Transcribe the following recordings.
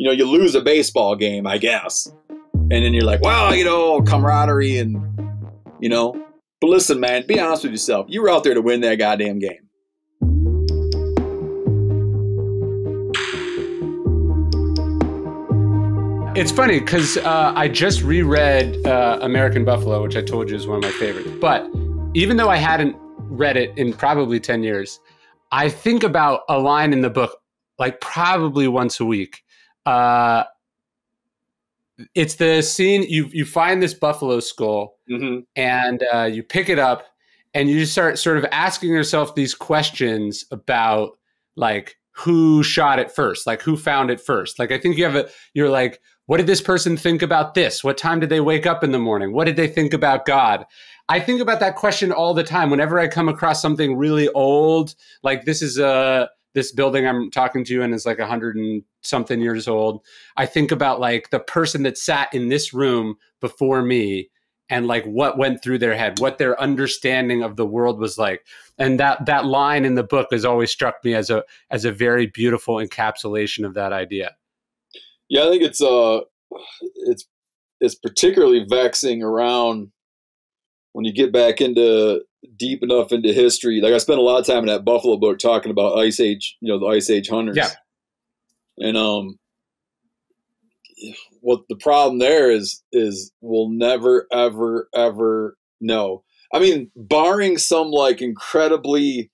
you know, you lose a baseball game, I guess. And then you're like, wow, you know, camaraderie and, you know. But listen, man, be honest with yourself. You were out there to win that goddamn game. It's funny because I just reread American Buffalo, which I told you is one of my favorites. But even though I hadn't read it in probably 10 years, I think about a line in the book like probably once a week. It's the scene, you find this buffalo skull, mm-hmm. and you pick it up and you just start sort of asking yourself these questions about like who shot it first, like who found it first. Like I think you have you're like, what did this person think about this? What time did they wake up in the morning? What did they think about God? I think about that question all the time. Whenever I come across something really old, like this is this building I'm talking to and is like 100-something years old. I think about like the person that sat in this room before me and like what went through their head, what their understanding of the world was like. And that line in the book has always struck me as a very beautiful encapsulation of that idea. Yeah, I think it's particularly vexing around when you get back into deep enough into history. Like I spent a lot of time in that Buffalo book talking about Ice Age, you know, the Ice Age hunters. Yeah. And what the problem there is we'll never ever ever know. I mean, barring some like incredibly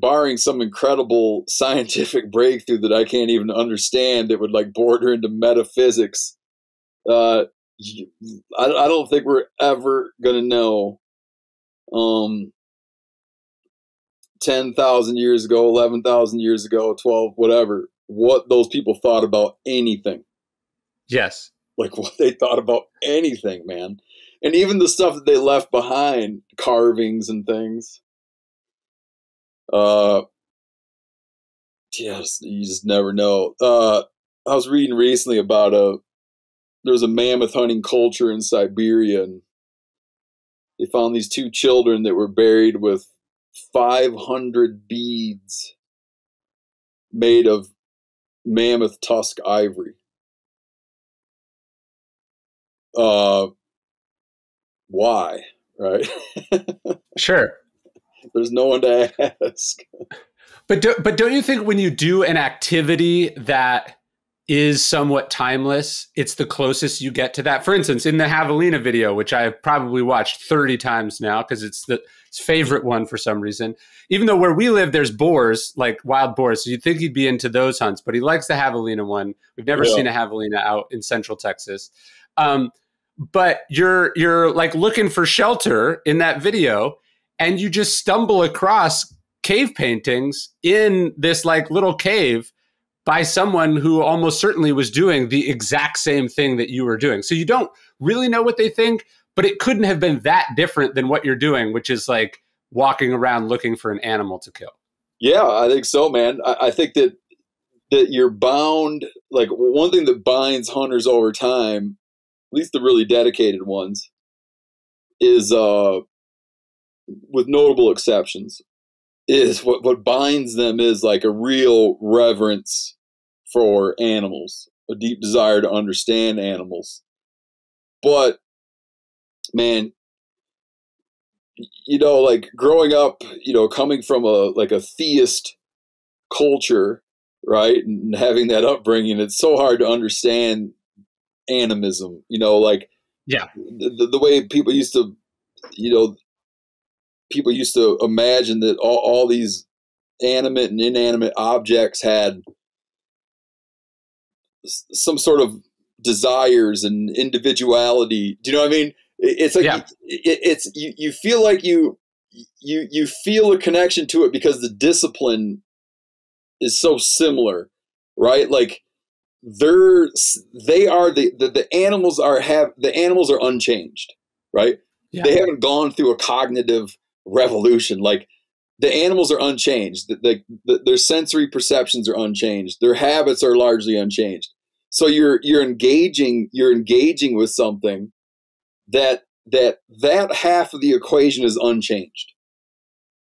barring some incredible scientific breakthrough that I can't even understand that would like border into metaphysics, I don't think we're ever going to know 10,000 years ago, 11,000 years ago, 12, whatever, what those people thought about anything. Yes. Like what they thought about anything, man. And even the stuff that they left behind, carvings and things. Yes, you just never know. I was reading recently about there's a mammoth hunting culture in Siberia, and they found these two children that were buried with 500 beads made of mammoth tusk ivory. Why? Right? Sure. There's no one to ask. But don't you think when you do an activity that is somewhat timeless, it's the closest you get to that? For instance, in the javelina video, which I've probably watched 30 times now because it's the favorite one for some reason, even though where we live, there's boars, like wild boars. So you'd think he'd be into those hunts, but he likes the javelina one. We've never seen a javelina out in Central Texas. But you're like looking for shelter in that video and you just stumble across cave paintings in this like little cave by someone who almost certainly was doing the exact same thing that you were doing. So you don't really know what they think, but it couldn't have been that different than what you're doing, which is like walking around looking for an animal to kill. Yeah, I think so, man. I think that you're bound, like one thing that binds hunters over time, at least the really dedicated ones, is with notable exceptions, is what binds them is like a real reverence for animals, a deep desire to understand animals. But man, you know, like growing up, you know, coming from a theist culture, right, and having that upbringing, it's so hard to understand animism, you know, like the way people used to, you know, people used to imagine that all these animate and inanimate objects had some sort of desires and individuality. Do you know what I mean? It's like, it's, you feel like you feel a connection to it because the discipline is so similar, right? Like the animals are unchanged, right? Yeah. They haven't gone through a cognitive revolution. Like the animals are unchanged. Their sensory perceptions are unchanged. Their habits are largely unchanged. So you're engaging with something that half of the equation is unchanged,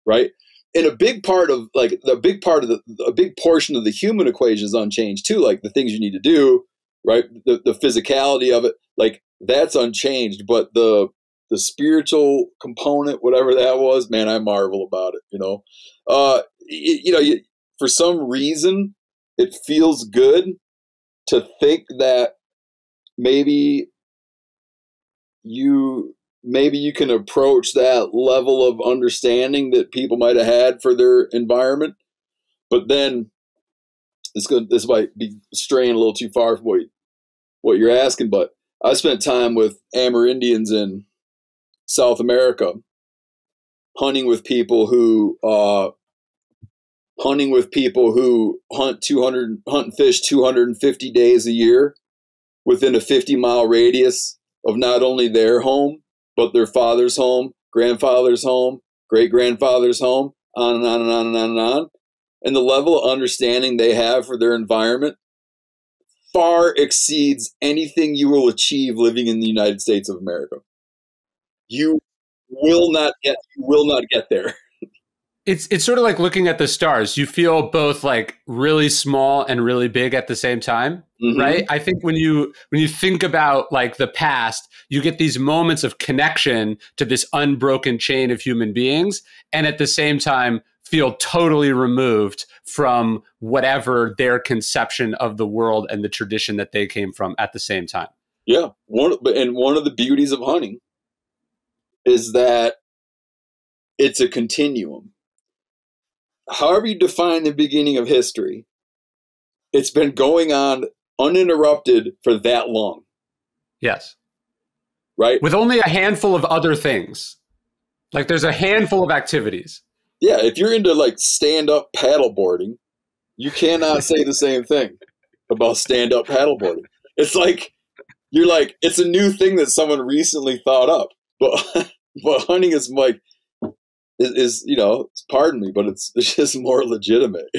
right? And a big portion of the human equation is unchanged too. Like the things you need to do, right? The physicality of it, like that's unchanged, but the spiritual component, whatever that was, man, I marvel about it, you know? For some reason it feels good to think that maybe you can approach that level of understanding that people might have had for their environment, but then this might be straying a little too far from what you're asking. But I spent time with Amerindians in South America, hunting with people who hunt 250 days a year within a 50-mile radius of not only their home, but their father's home, grandfather's home, great-grandfather's home, on and on and on and on and on. And the level of understanding they have for their environment far exceeds anything you will achieve living in the United States of America. You will not get there. It's sort of like looking at the stars. You feel both like really small and really big at the same time, mm-hmm. right? I think when you think about like the past, you get these moments of connection to this unbroken chain of human beings, and at the same time feel totally removed from whatever their conception of the world and the tradition that they came from at the same time. Yeah, one of the beauties of hunting is that it's a continuum. However you define the beginning of history, it's been going on uninterrupted for that long. Yes. Right? With only a handful of other things. Like there's a handful of activities. Yeah. If you're into like stand-up paddleboarding, you cannot say the same thing about stand-up paddleboarding. It's like, you're like, it's a new thing that someone recently thought up. But hunting is like, pardon me, but it's just more legitimate.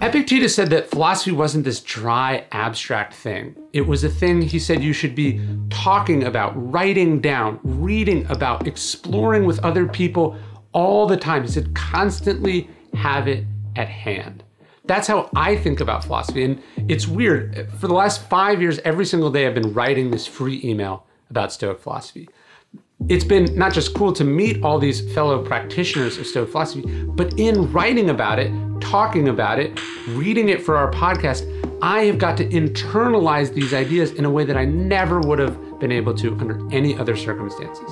Epictetus said that philosophy wasn't this dry, abstract thing. It was a thing, he said, you should be talking about, writing down, reading about, exploring with other people all the time. He said, constantly have it at hand. That's how I think about philosophy. And it's weird. For the last 5 years, every single day, I've been writing this free email about Stoic philosophy. It's been not just cool to meet all these fellow practitioners of Stoic philosophy, but in writing about it, talking about it, reading it for our podcast, I have got to internalize these ideas in a way that I never would have been able to under any other circumstances.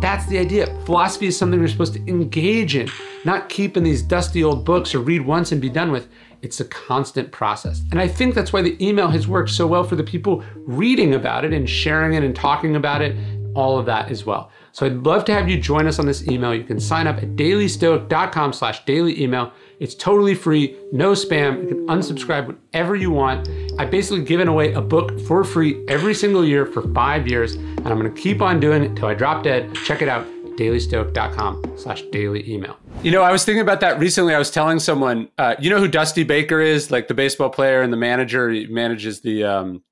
That's the idea. Philosophy is something we're supposed to engage in, not keep in these dusty old books or read once and be done with. It's a constant process. And I think that's why the email has worked so well for the people reading about it and sharing it and talking about it, all of that as well. So I'd love to have you join us on this email. You can sign up at dailystoic.com/dailyemail. It's totally free, no spam. You can unsubscribe whenever you want. I've basically given away a book for free every single year for 5 years, and I'm gonna keep on doing it till I drop dead. Check it out, dailystoic.com/dailyemail. You know, I was thinking about that recently. I was telling someone, you know who Dusty Baker is? Like the baseball player and the manager. He manages the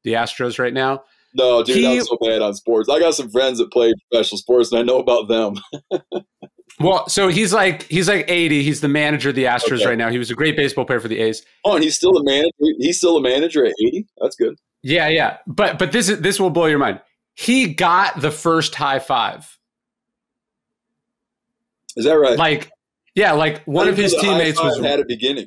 Astros right now. No, dude, I'm so bad on sports. I got some friends that play professional sports, and I know about them. Well, so he's like 80. He's the manager of the Astros right now. He was a great baseball player for the A's. Oh, and he's still a manager. He's still a manager at 80. That's good. Yeah, yeah. But this will blow your mind. He got the first high five. Is that right? Like, yeah, like one of his teammates was at a beginning.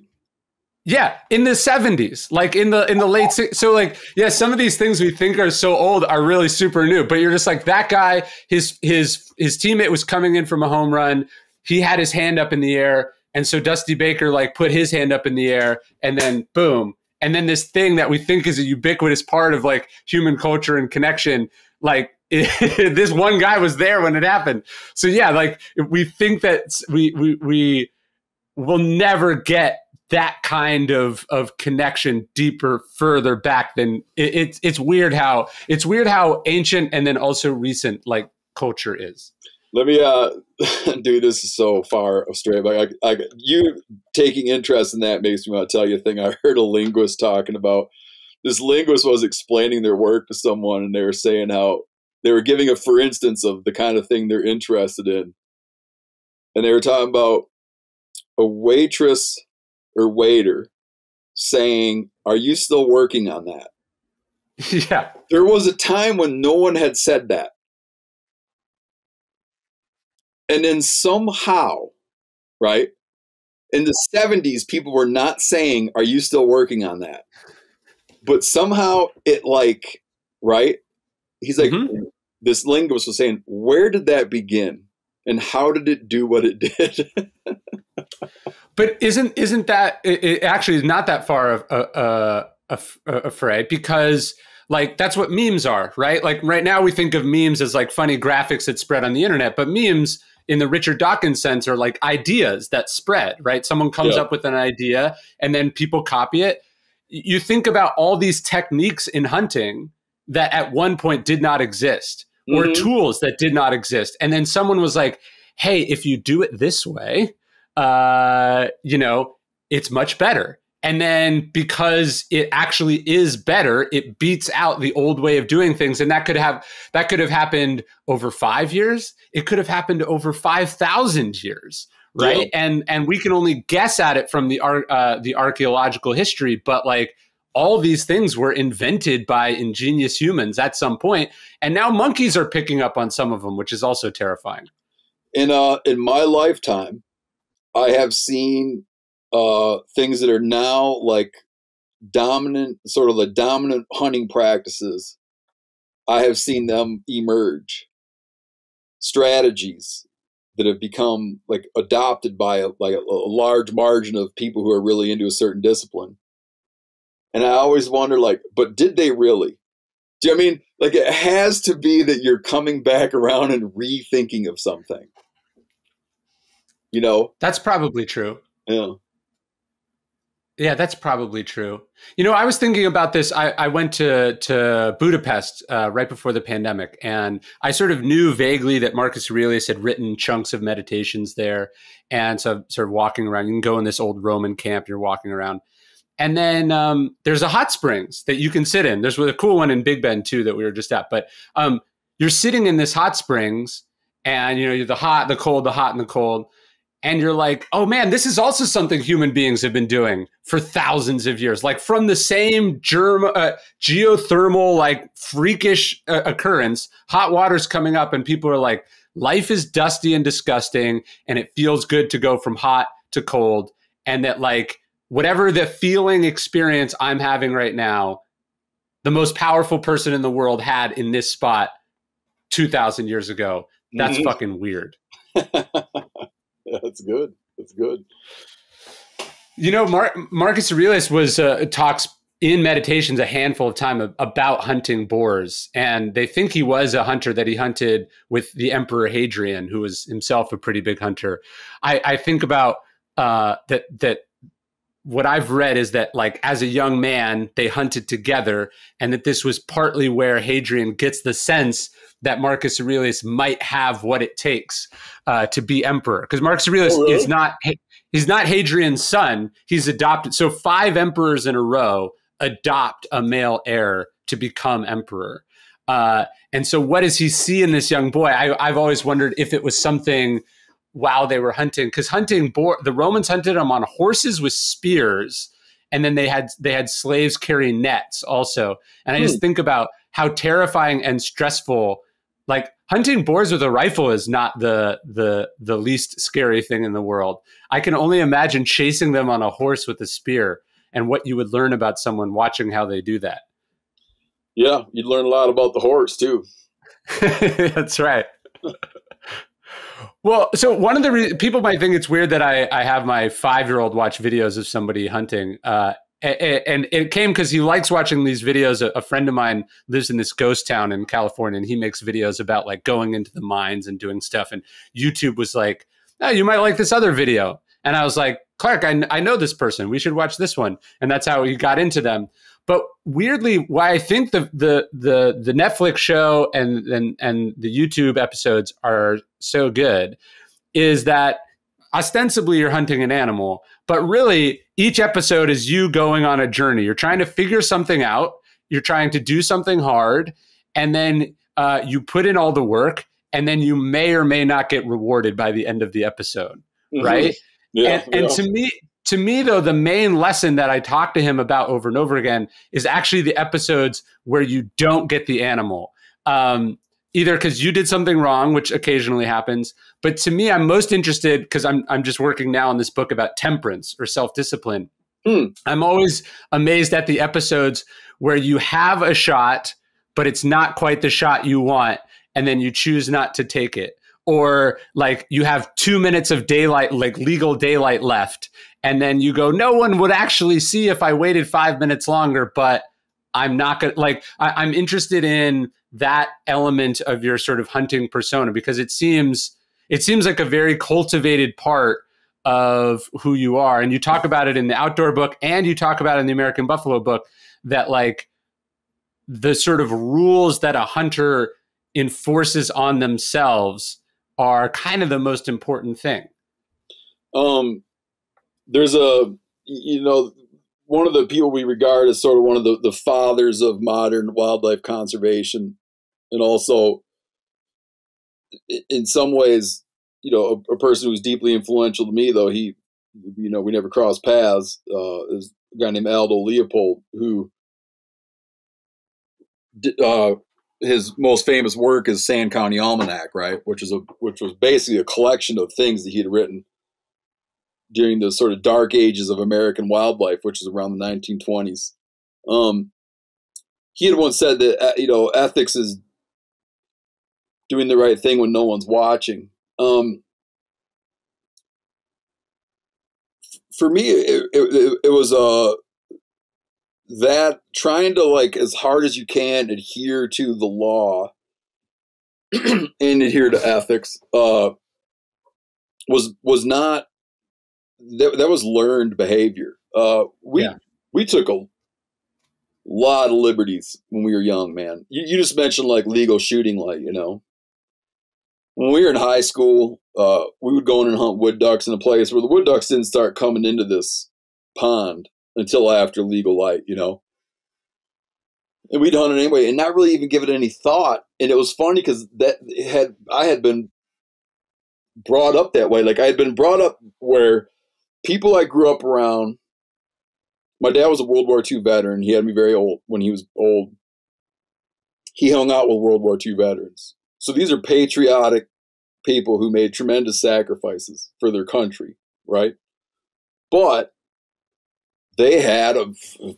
Yeah, in the 70s, like in the late. So like, yeah, some of these things we think are so old are really super new. But you're just like that guy. His teammate was coming in from a home run. He had his hand up in the air, and so Dusty Baker like put his hand up in the air, and then boom, and then this thing that we think is a ubiquitous part of like human culture and connection, like. This one guy was there when it happened. So yeah, like we think that we will never get that kind of connection deeper, further back than it's weird how ancient and then also recent like culture is. Let me, dude, this is so far astray. Like you taking interest in that makes me want to tell you a thing. I heard a linguist talking about this. Linguist was explaining their work to someone, and they were saying how they were giving a for instance of the kind of thing they're interested in. And they were talking about a waitress or waiter saying, "Are you still working on that?" Yeah. There was a time when no one had said that. And then somehow, right, in the 70s, people were not saying, "Are you still working on that?" But somehow it, like, right? He's like, mm-hmm. This linguist was saying, where did that begin? And how did it do what it did? But isn't that, it actually is not that far afraid, because like, that's what memes are, right? Like right now we think of memes as like funny graphics that spread on the internet, but memes in the Richard Dawkins sense are like ideas that spread, right? Someone comes up with an idea and then people copy it. You think about all these techniques in hunting that at one point did not exist, or mm-hmm. tools that did not exist. And then someone was like, hey, if you do it this way, you know, it's much better. And then because it actually is better, it beats out the old way of doing things. And that could have happened over 5 years. It could have happened over 5,000 years, right? Yeah. And we can only guess at it from the archaeological history, but like, all these things were invented by ingenious humans at some point, and now monkeys are picking up on some of them, which is also terrifying. In my lifetime, I have seen things that are now like dominant, sort of the dominant hunting practices. I have seen them emerge. Strategies that have become like adopted by a large margin of people who are really into a certain discipline. And I always wonder, like, but did they really? Do you know what I mean? Like, it has to be that you're coming back around and rethinking of something. You know? That's probably true. Yeah. Yeah, that's probably true. You know, I was thinking about this. I went to Budapest right before the pandemic, and I sort of knew vaguely that Marcus Aurelius had written chunks of meditations there. And so sort of walking around, you can go in this old Roman camp, you're walking around. And then there's a hot springs that you can sit in. There's a cool one in Big Bend too that we were just at. But you're sitting in this hot springs, and you know, you're the hot, the cold, the hot and the cold, and you're like, oh man, this is also something human beings have been doing for thousands of years, like from the same geothermal, like freakish occurrence. Hot water's coming up, and people are like, life is dusty and disgusting, and it feels good to go from hot to cold, and that like, whatever the feeling experience I'm having right now, the most powerful person in the world had in this spot 2,000 years ago. That's mm-hmm. fucking weird. That's good. That's good. You know, Marcus Aurelius talks in Meditations a handful of time about hunting boars. And they think he was a hunter, that he hunted with the Emperor Hadrian, who was himself a pretty big hunter. I think about that. What I've read is that, like, as a young man, they hunted together, and that this was partly where Hadrian gets the sense that Marcus Aurelius might have what it takes to be emperor. Because Marcus Aurelius is not Hadrian's son. He's adopted. So 5 emperors in a row adopt a male heir to become emperor. And so what does he see in this young boy? I've always wondered if it was something while they were hunting, because the Romans hunted them on horses with spears, and then they had slaves carry nets also. And I just think about how terrifying and stressful, like, hunting boars with a rifle is not the least scary thing in the world. I can only imagine chasing them on a horse with a spear, and what you would learn about someone watching how they do that. Yeah, you'd learn a lot about the horse too. That's right. Well, so one of the people might think it's weird that I have my 5-year-old watch videos of somebody hunting. And it came because he likes watching these videos. A friend of mine lives in this ghost town in California, and he makes videos about like going into the mines and doing stuff. And YouTube was like, oh, you might like this other video. And I was like, Clark, I know this person. We should watch this one. And that's how he got into them. But weirdly, why I think the Netflix show and the YouTube episodes are so good is that ostensibly you're hunting an animal, but really each episode is you going on a journey. You're trying to figure something out. You're trying to do something hard, and then you put in all the work, and then you may or may not get rewarded by the end of the episode, mm-hmm. right? Yeah, and to me though, the main lesson that I talk to him about over and over again is actually the episodes where you don't get the animal. Either because you did something wrong, which occasionally happens, but to me, I'm most interested because I'm just working now on this book about temperance or self-discipline. Mm. I'm always amazed at the episodes where you have a shot, but it's not quite the shot you want, and then you choose not to take it. Or like you have 2 minutes of daylight, like legal daylight left, and then you go, no one would actually see if I waited 5 minutes longer, but I'm not gonna, like, I'm interested in that element of your sort of hunting persona, because it seems like a very cultivated part of who you are. And you talk about it in the outdoor book, and you talk about it in the American Buffalo book, that like the sort of rules that a hunter enforces on themselves are kind of the most important thing. There's a, you know, one of the people we regard as sort of one of the fathers of modern wildlife conservation, and also in some ways, you know, a person who's deeply influential to me, though he, you know, we never crossed paths, is a guy named Aldo Leopold, who his most famous work is Sand County Almanac, right? Which was basically a collection of things that he'd written during the sort of dark ages of American wildlife, which is around the 1920s. He had once said that, you know, ethics is doing the right thing when no one's watching. For me, it was that trying to, like, as hard as you can, adhere to the law and adhere to ethics was not, that was learned behavior. We took a lot of liberties when we were young, man. You just mentioned like legal shooting light, you know. When we were in high school, we would go in and hunt wood ducks in a place where the wood ducks didn't start coming into this pond until after legal light, you know. And we'd hunt it anyway and not really even give it any thought. And it was funny because I had been brought up that way. Like, I had been brought up where people I grew up around, my dad was a World War II veteran. He had me very old when he was old. He hung out with World War II veterans. So these are patriotic people who made tremendous sacrifices for their country, right? But they had a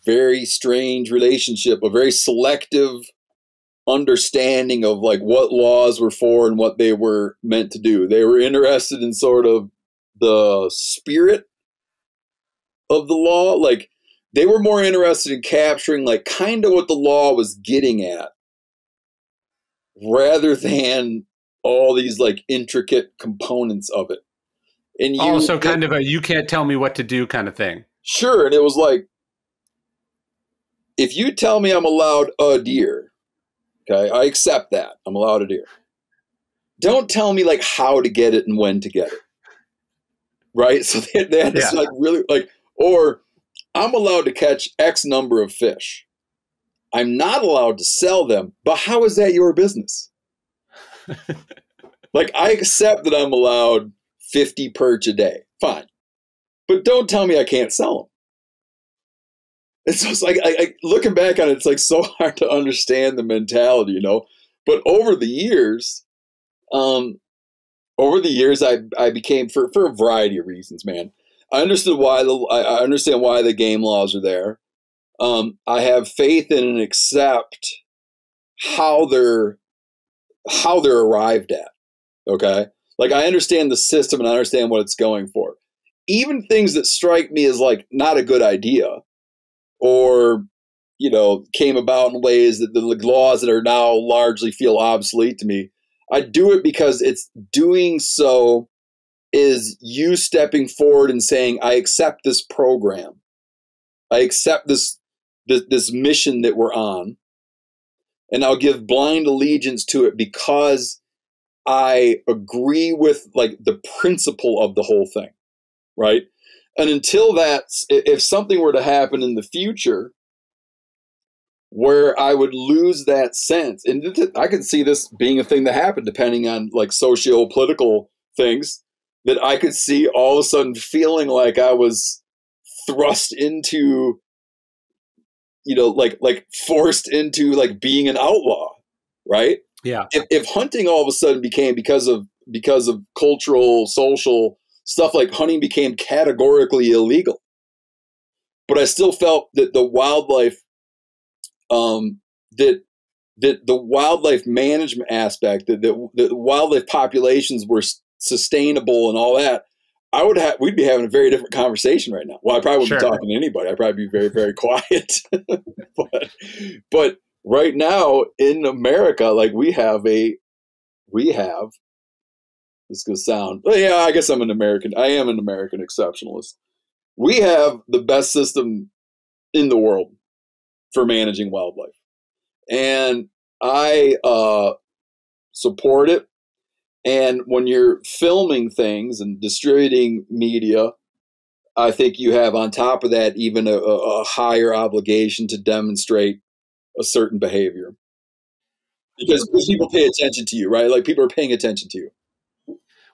very strange relationship, a very selective understanding of like what laws were for and what they were meant to do. They were interested in sort of the spirit of the law. Like, they were more interested in capturing like kind of what the law was getting at, rather than all these like intricate components of it. And you, also kind of a you can't tell me what to do kind of thing. Sure. And it was like, if you tell me I'm allowed a deer, okay, I accept that. I'm allowed a deer. Don't tell me like how to get it and when to get it. Right? So they had this like really like, or I'm allowed to catch X number of fish. I'm not allowed to sell them, but how is that your business? Like, I accept that I'm allowed 50 perch a day. Fine. But don't tell me I can't sell them. And so it's like, I, looking back on it, it's like so hard to understand the mentality, you know. But over the years, I became, for a variety of reasons, man. I understand why the game laws are there. I have faith in and accept how they're arrived at. Okay, like, I understand the system and I understand what it's going for. Even things that strike me as like not a good idea, or, you know, came about in ways that the laws that are now largely feel obsolete to me, I do it because it's doing so is you stepping forward and saying, I accept this program. I accept this mission that we're on, and I'll give blind allegiance to it because I agree with like the principle of the whole thing, right? And until that, if something were to happen in the future where I would lose that sense, and I can see this being a thing that happened depending on like socio-political things, that I could see all of a sudden feeling like I was thrust into, you know, like forced into like being an outlaw, right? Yeah. If hunting all of a sudden became, because of cultural, social stuff, like hunting became categorically illegal, but I still felt that the wildlife, that the wildlife management aspect, that wildlife populations were sustainable and all that, I would have, we'd be having a very different conversation right now. Well, I probably wouldn't be talking to anybody. I'd probably be very, very quiet. but right now in America, like we have, this is going to sound, yeah, I guess I'm an American. I am an American exceptionalist. We have the best system in the world for managing wildlife. And I support it. And when you're filming things and distributing media, I think you have on top of that even a higher obligation to demonstrate a certain behavior. Because people pay attention to you, right? Like people are paying attention to you.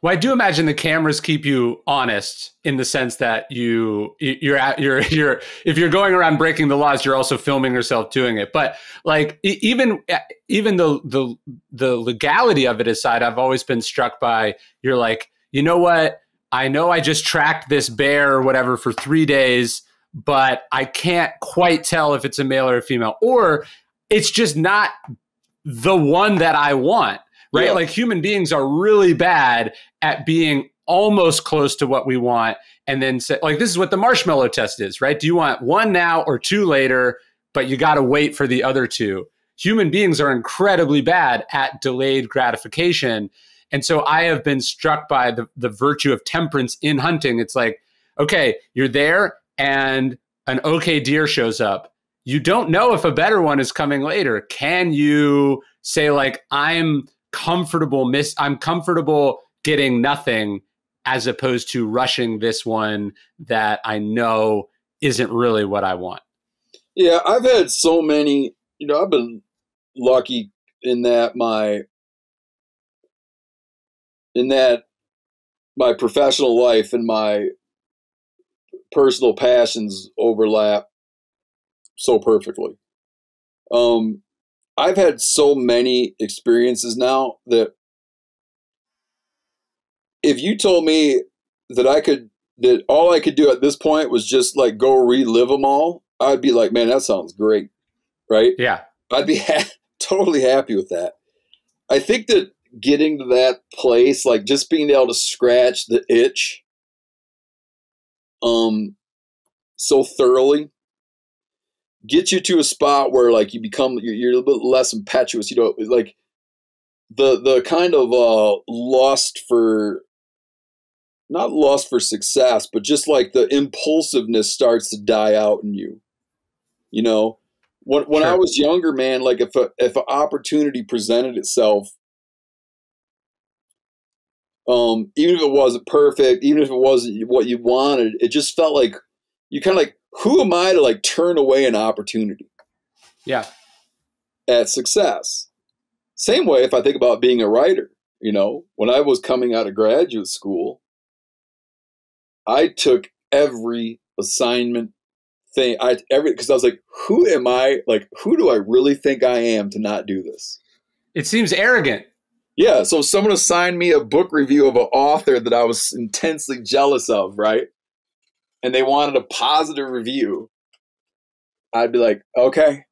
Well, I do imagine the cameras keep you honest in the sense that you're if you're going around breaking the laws, you're also filming yourself doing it. But like even the legality of it aside, I've always been struck by, you're like, you know what? I know I just tracked this bear or whatever for 3 days, but I can't quite tell if it's a male or a female, or it's just not the one that I want. Right? Yeah. Like human beings are really bad at being almost close to what we want. And then say, like, this is what the marshmallow test is, right? Do you want one now or two later, but you got to wait for the other two? Human beings are incredibly bad at delayed gratification. And so I have been struck by the virtue of temperance in hunting. It's like, okay, you're there and an okay deer shows up. You don't know if a better one is coming later. Can you say like, I'm comfortable getting nothing as opposed to rushing this one that I know isn't really what I want? Yeah, I've had so many, you know, I've been lucky in that my professional life and my personal passions overlap so perfectly. I've had so many experiences now that if you told me that all I could do at this point was just like go relive them all, I'd be like, man, that sounds great. Right? Yeah. I'd be totally happy with that. I think that getting to that place, like just being able to scratch the itch so thoroughly, get you to a spot where like you become, you're a little bit less impetuous, you know, like the kind of not lust for success, but just like the impulsiveness starts to die out in you. You know, when I was younger, man, like if an opportunity presented itself, even if it wasn't perfect, even if it wasn't what you wanted, it just felt like you kind of like, who am I to like turn away an opportunity? Yeah. At success. Same way if I think about being a writer, you know, when I was coming out of graduate school, I took every assignment thing. Cause I was like, who am I? Like, who do I really think I am to not do this? It seems arrogant. Yeah. So if someone assigned me a book review of an author that I was intensely jealous of, right? And they wanted a positive review, I'd be like, okay,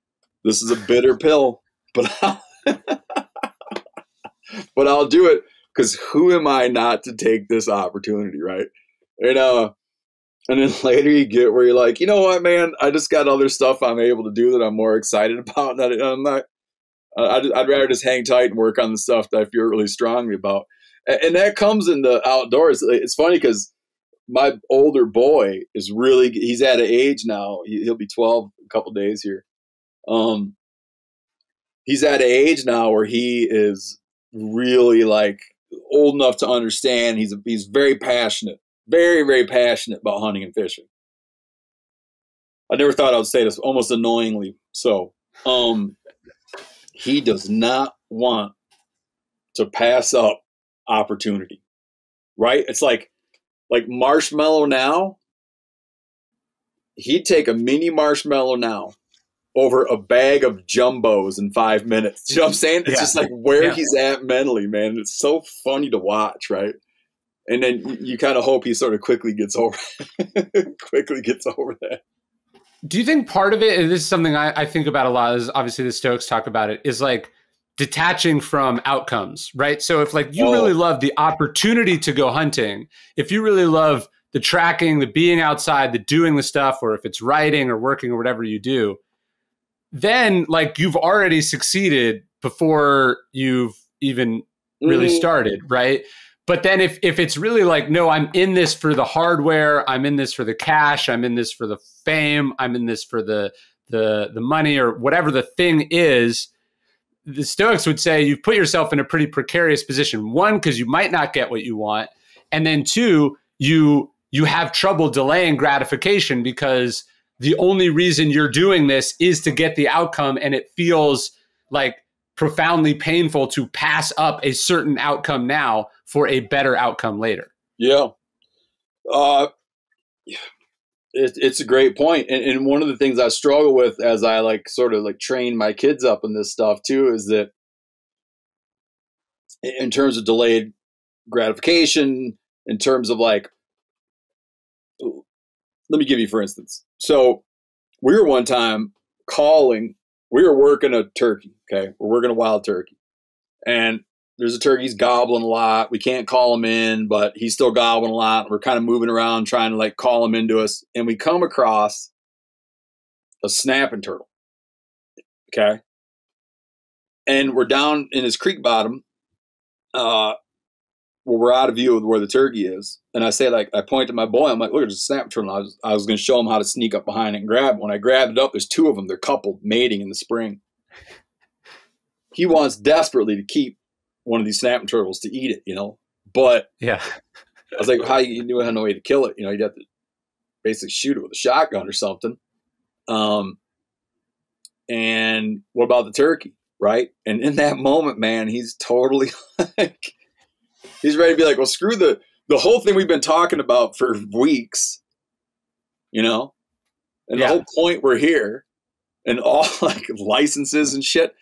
this is a bitter pill, but I'll do it, because who am I not to take this opportunity, right? And then later you get where you're like, you know what, man, I just got other stuff I'm able to do that I'm more excited about. That I'm not. I'd rather just hang tight and work on the stuff that I feel really strongly about. And that comes in the outdoors. It's funny because my older boy is really, he's at an age now, he'll be 12 in a couple days here. He's at an age now where he is really like old enough to understand. He's very passionate, very, very passionate about hunting and fishing. I never thought I would say this, almost annoyingly. So, he does not want to pass up opportunity. right? It's like marshmallow now. He'd take a mini marshmallow now over a bag of jumbos in 5 minutes. You know what I'm saying? It's just like where he's at mentally, man. It's so funny to watch, right? And then you kind of hope he sort of quickly gets over that. Do you think part of it, and this is something I think about a lot, is obviously the Stoics talk about it, is like detaching from outcomes, right? So if like you really love the opportunity to go hunting, if you really love the tracking, the being outside, the doing the stuff, or if it's writing or working or whatever you do, then like you've already succeeded before you've even really started, right? But then if it's really like, no, I'm in this for the hardware, I'm in this for the cash, I'm in this for the fame, I'm in this for the money or whatever the thing is, the Stoics would say you've put yourself in a pretty precarious position. One, because you might not get what you want. And then two, you have trouble delaying gratification because the only reason you're doing this is to get the outcome, and it feels like profoundly painful to pass up a certain outcome now for a better outcome later. Yeah. It's a great point. And one of the things I struggle with as I like sort of like train my kids up in this stuff too, is that in terms of delayed gratification, in terms of like, let me give you, for instance. So we were one time calling, we were working a turkey. Okay. We're working a wild turkey, and there's a turkey. He's gobbling a lot. We can't call him in, but he's still gobbling a lot. We're kind of moving around trying to like call him into us. And we come across a snapping turtle. Okay. And we're down in his creek bottom, where we're out of view of where the turkey is. And I say, like, I point to my boy, I'm like, look, there's a snapping turtle. I was going to show him how to sneak up behind it and grab it. When I grabbed it up, there's two of them. They're coupled, mating in the spring. He wants desperately to keep one of these snapping turtles to eat it, you know? But yeah, I was like, how you knew I had no way to kill it? You know, you'd have to basically shoot it with a shotgun or something. And what about the turkey, right? And in that moment, man, he's totally like, he's ready to be like, well, screw the whole thing we've been talking about for weeks, you know, and the whole point we're here and all like licenses and shit.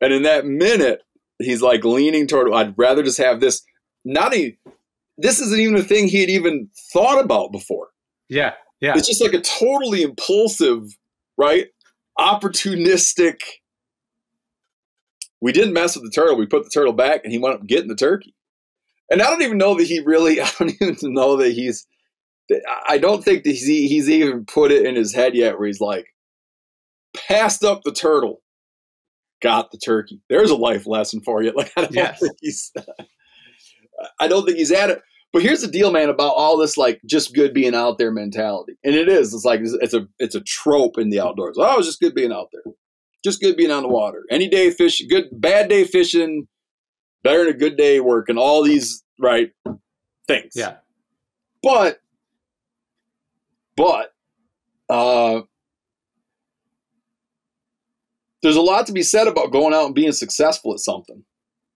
And in that minute, he's like leaning toward, I'd rather just have this. This isn't even a thing he had even thought about before. Yeah. Yeah. It's just like a totally impulsive, right? Opportunistic. We didn't mess with the turtle. We put the turtle back and he wound up getting the turkey. And I don't even know that I don't think that he's even put it in his head yet where he's like, passed up the turtle, got the turkey. There's a life lesson for you. Like, I don't think he's at it. But here's the deal, man, about all this, like, just good being out there mentality. And it is. It's like, it's a trope in the outdoors. Oh, it's just good being out there. Just good being on the water. Any day fishing, good, bad day fishing, better than a good day working, all these, right, things. Yeah. But there's a lot to be said about going out and being successful at something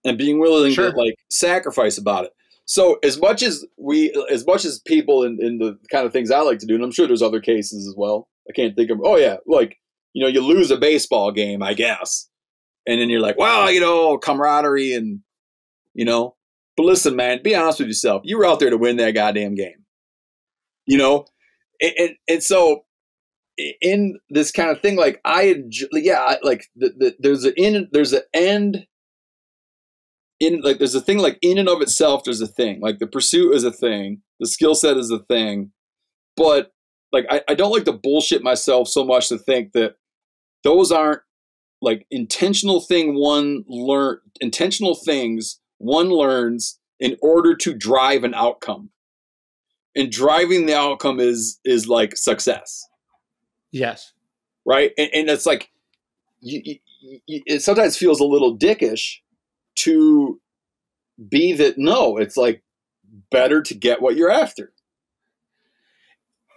and being willing to like sacrifice about it. So as much as people in the kind of things I like to do, and I'm sure there's other cases as well. I can't think of, like, you know, you lose a baseball game, I guess. And then you're like, wow, you know, camaraderie and, you know, but listen, man, be honest with yourself. You were out there to win that goddamn game, you know? And so in this kind of thing, like in and of itself, there's a thing, like the pursuit is a thing, the skill set is a thing, but like, I don't like to bullshit myself so much to think that those aren't, like intentional things one learns in order to drive an outcome, and driving the outcome is like success. Yes. Right. And it's like, it sometimes feels a little dickish to be that. No, it's like better to get what you're after.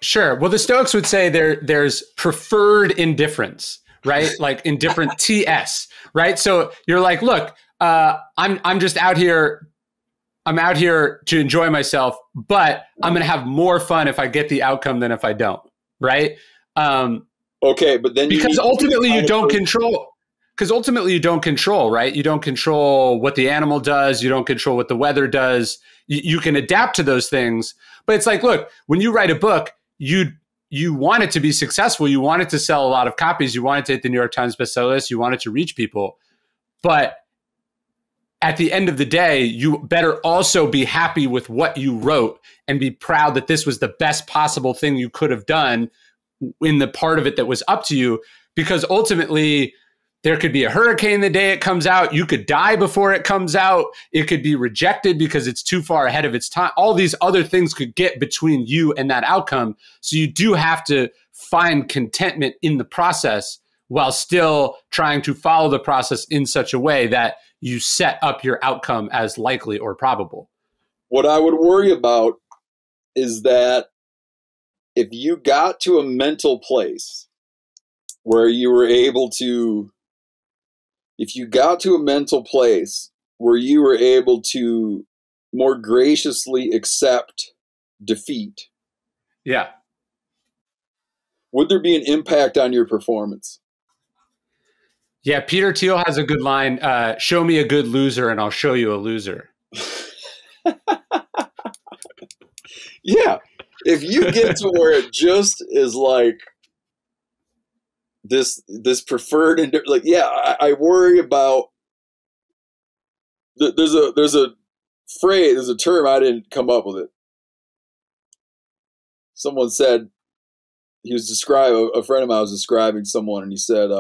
Sure. Well, the Stoics would say there's preferred indifference. Right? Like indifferent TS, right? So you're like, look, I'm just out here I'm out here to enjoy myself, but I'm going to have more fun if I get the outcome than if I don't. Right. Okay. But then because ultimately you don't control, right? You don't control what the animal does. You don't control what the weather does. You can adapt to those things, but it's like, look, when you write a book, you want it to be successful. You want it to sell a lot of copies. You want it to hit the New York Times bestseller list. You want it to reach people, but at the end of the day, you better also be happy with what you wrote and be proud that this was the best possible thing you could have done in the part of it that was up to you, because ultimately there could be a hurricane the day it comes out. You could die before it comes out. It could be rejected because it's too far ahead of its time. All these other things could get between you and that outcome. So you do have to find contentment in the process while still trying to follow the process in such a way that you set up your outcome as likely or probable. What I would worry about is that if you got to a mental place where you were able to, more graciously accept defeat. Yeah. Would there be an impact on your performance? Yeah, Peter Thiel has a good line, show me a good loser and I'll show you a loser. Yeah, if you get to where it just is like this preferred, and like, yeah, I worry about, there's a phrase, there's a term, I didn't come up with it. Someone said, he was describing, a friend of mine was describing someone and he said,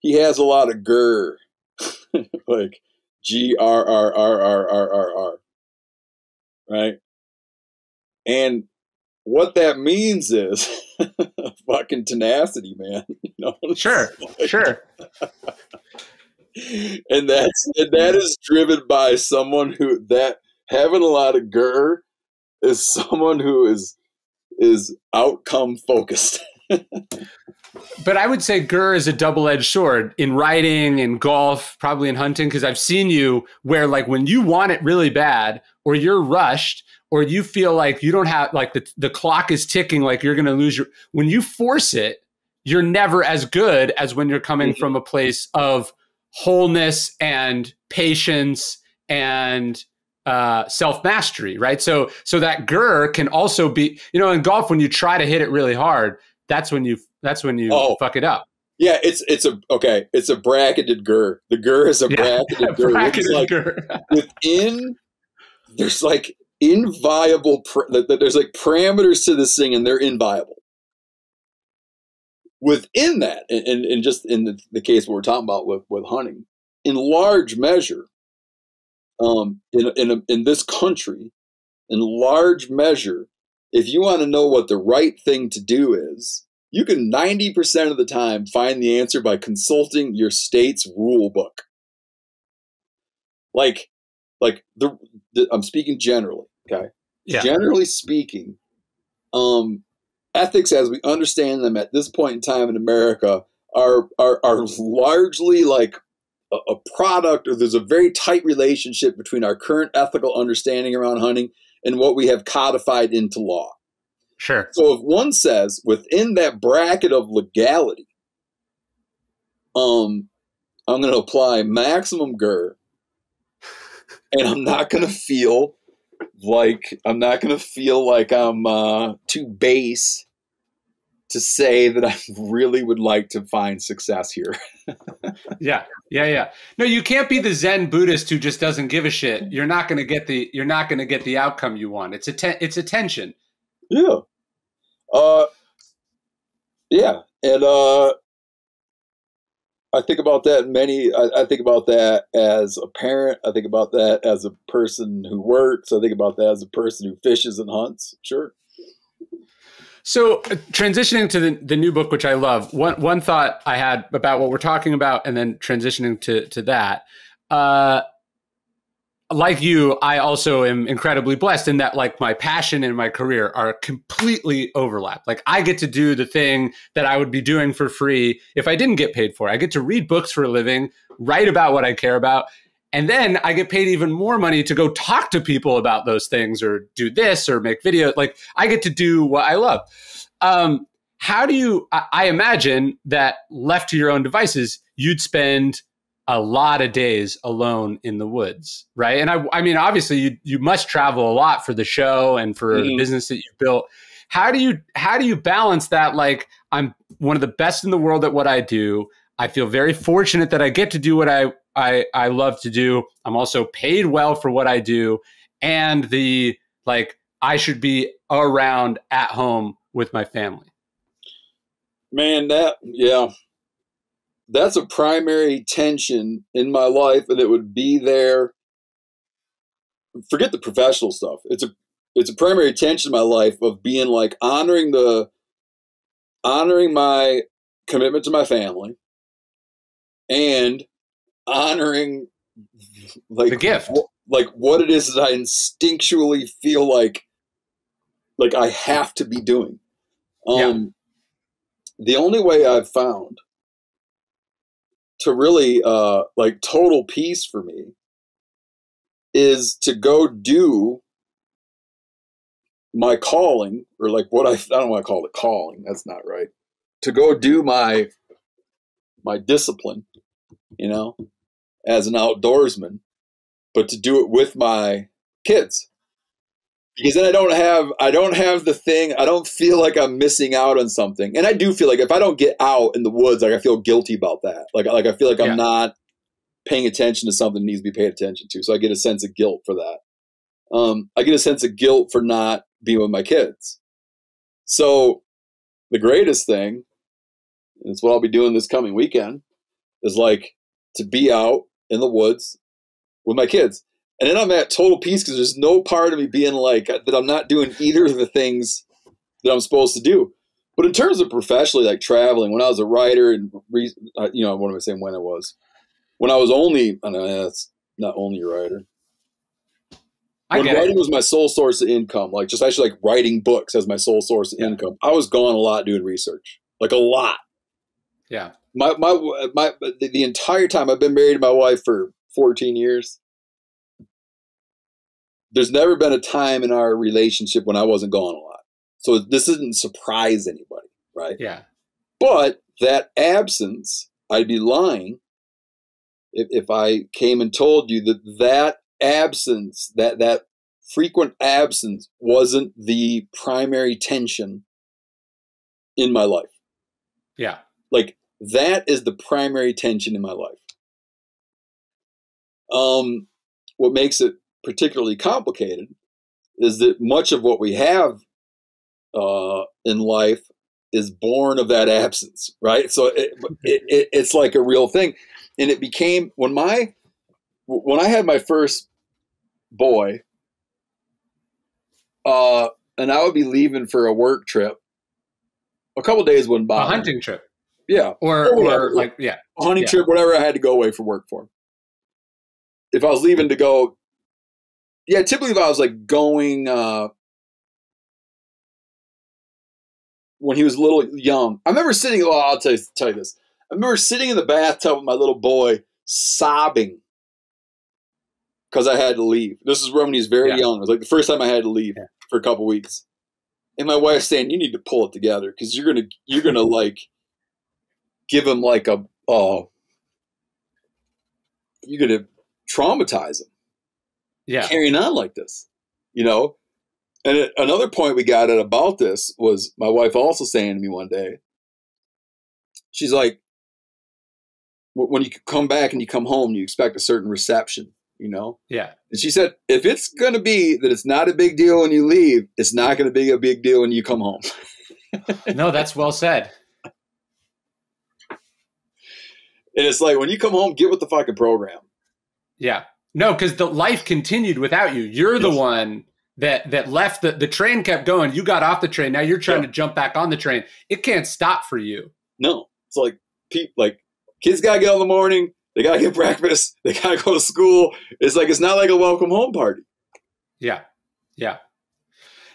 he has a lot of grr, like G-R-R-R-R-R-R-R, right? And what that means is fucking tenacity, man. You know what I'm saying? Sure. and that is driven by someone who, that having a lot of grr is someone who is outcome focused. But I would say grr is a double-edged sword in writing, in golf, probably in hunting, because I've seen you where, like, when you want it really bad or you're rushed or you feel like you don't have, like, the clock is ticking, like you're going to lose your, when you force it, you're never as good as when you're coming from a place of wholeness and patience and self-mastery, right? So that grr can also be, you know, in golf, when you try to hit it really hard, that's when you fuck it up. Yeah, it's a bracketed grr. The grr is a bracketed grr. Bracketed like grr. Within, there's like inviable, there's like parameters to this thing and they're inviable. Within that, and just in the case what we're talking about with hunting, in large measure, in this country, in large measure, if you want to know what the right thing to do is, you can 90% of the time find the answer by consulting your state's rule book. Like I'm speaking generally, okay? Yeah. Generally speaking, ethics as we understand them at this point in time in America are largely like a product, or there's a very tight relationship between our current ethical understanding around hunting and what we have codified into law. Sure. So if one says within that bracket of legality, I'm going to apply maximum grr, and I'm not going to feel like I'm too base to say that I really would like to find success here. Yeah. No, you can't be the Zen Buddhist who just doesn't give a shit. You're not going to get the outcome you want. It's a tension. Yeah. And I think about that I think about that as a parent. I think about that as a person who works. I think about that as a person who fishes and hunts. Sure. So transitioning to the new book, which I love, one thought I had about what we're talking about and then transitioning to that, like you, I also am incredibly blessed in that, like, my passion and my career are completely overlapped. Like, I get to do the thing that I would be doing for free if I didn't get paid for it. I get to read books for a living, write about what I care about, And then I get paid even more money to go talk to people about those things or do this or make videos. Like, I get to do what I love. How do you, I imagine that left to your own devices, you'd spend a lot of days alone in the woods, right? And I mean, obviously you must travel a lot for the show and for the business that you built. How do you balance that? Like, I'm one of the best in the world at what I do. I feel very fortunate that I get to do what I love to do. I'm also paid well for what I do. And the, like, I should be around at home with my family. Man, that's a primary tension in my life. And it would be there. Forget the professional stuff. It's a primary tension in my life of being like honoring my commitment to my family and honoring like the gift, like what it is that I instinctually feel like I have to be doing. The only way I've found to really like total peace for me is to go do my calling, or like what I don't want to call it calling. That's not right. To go do my discipline, you know, as an outdoorsman, but to do it with my kids. Because then I don't have the thing. I don't feel like I'm missing out on something. And I do feel like if I don't get out in the woods, like I feel guilty about that. Like I feel like I'm not paying attention to something that needs to be paid attention to. So I get a sense of guilt for that. I get a sense of guilt for not being with my kids. So the greatest thing, and it's what I'll be doing this coming weekend, is like to be out in the woods with my kids. And then I'm at total peace because there's no part of me being like that I'm not doing either of the things that I'm supposed to do. But in terms of professionally, like traveling, when I was a writer and, you know, what am I saying when I was? When I was only, I don't know, that's not only a writer. When writing was my sole source of income, like just actually like writing books as my sole source of income, I was gone a lot doing research, like a lot. Yeah. The entire time I've been married to my wife for 14 years. There's never been a time in our relationship when I wasn't gone a lot. So this doesn't surprise anybody, right? Yeah. But that absence, I'd be lying if I came and told you that absence, that frequent absence wasn't the primary tension in my life. Yeah. Like that is the primary tension in my life. What makes it particularly complicated is that much of what we have in life is born of that absence, right? So it's like a real thing. And it became, when I had my first boy, and I would be leaving for a work trip, a couple of days wouldn't bother me. A hunting trip. Yeah. Or like, yeah. A hunting trip, whatever I had to go away for work for. If I was leaving to go, yeah, typically if I was like going, when he was little young, I remember sitting, well, I'll tell you this. I remember sitting in the bathtub with my little boy sobbing because I had to leave. This is when he was very young. It was like the first time I had to leave for a couple weeks. And my wife's saying, you need to pull it together because you're going to like give him like a, you're going to traumatize him. Yeah. Carrying on like this, you know? And another point we got at about this was my wife also saying to me one day, she's like, when you come back and you come home, you expect a certain reception, you know? Yeah. And she said, if it's going to be that it's not a big deal when you leave, it's not going to be a big deal when you come home. No, that's well said. And it's like, when you come home, get with the fucking program. Yeah. No, because the life continued without you. You're the one that left. The train kept going. You got off the train. Now you're trying to jump back on the train. It can't stop for you. No. It's like, kids got to get up in the morning. They got to get breakfast. They got to go to school. It's not like a welcome home party. Yeah. Yeah.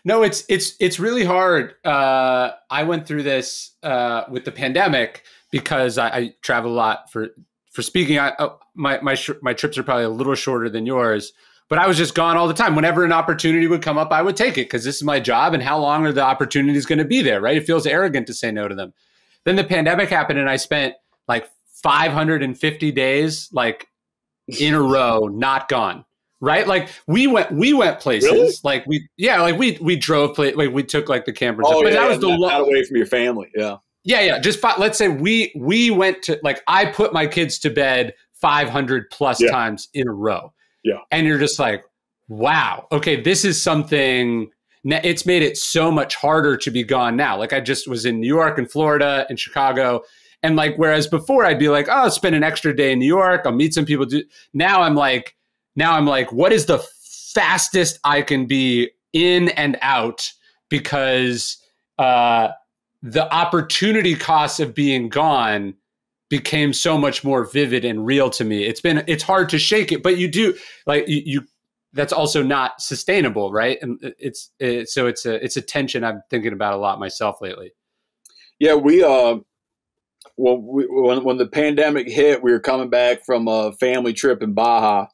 No, it's really hard. I went through this with the pandemic because I travel a lot for for speaking. My trips are probably a little shorter than yours, but I was just gone all the time. Whenever an opportunity would come up, I would take it because this is my job. And how long are the opportunities going to be there, right? It feels arrogant to say no to them. Then the pandemic happened and I spent like 550 days, like in a row, not gone. Right? Like we went places. Really? Like we drove, like we took like the campers. Oh, but yeah, that was not away from your family. Yeah. Yeah. Yeah. Just let's say we went to, like, I put my kids to bed 500 plus times in a row. Yeah. And you're just like, wow, okay, this is something. It's made it so much harder to be gone now. Like I just was in New York and Florida and Chicago. And like, whereas before I'd be like, oh, I'll spend an extra day in New York, I'll meet some people. Now I'm like, what is the fastest I can be in and out? Because the opportunity costs of being gone became so much more vivid and real to me. It's hard to shake it, but you do, like you that's also not sustainable. Right. And it's a tension I'm thinking about a lot myself lately. Yeah. When the pandemic hit, we were coming back from a family trip in Baja.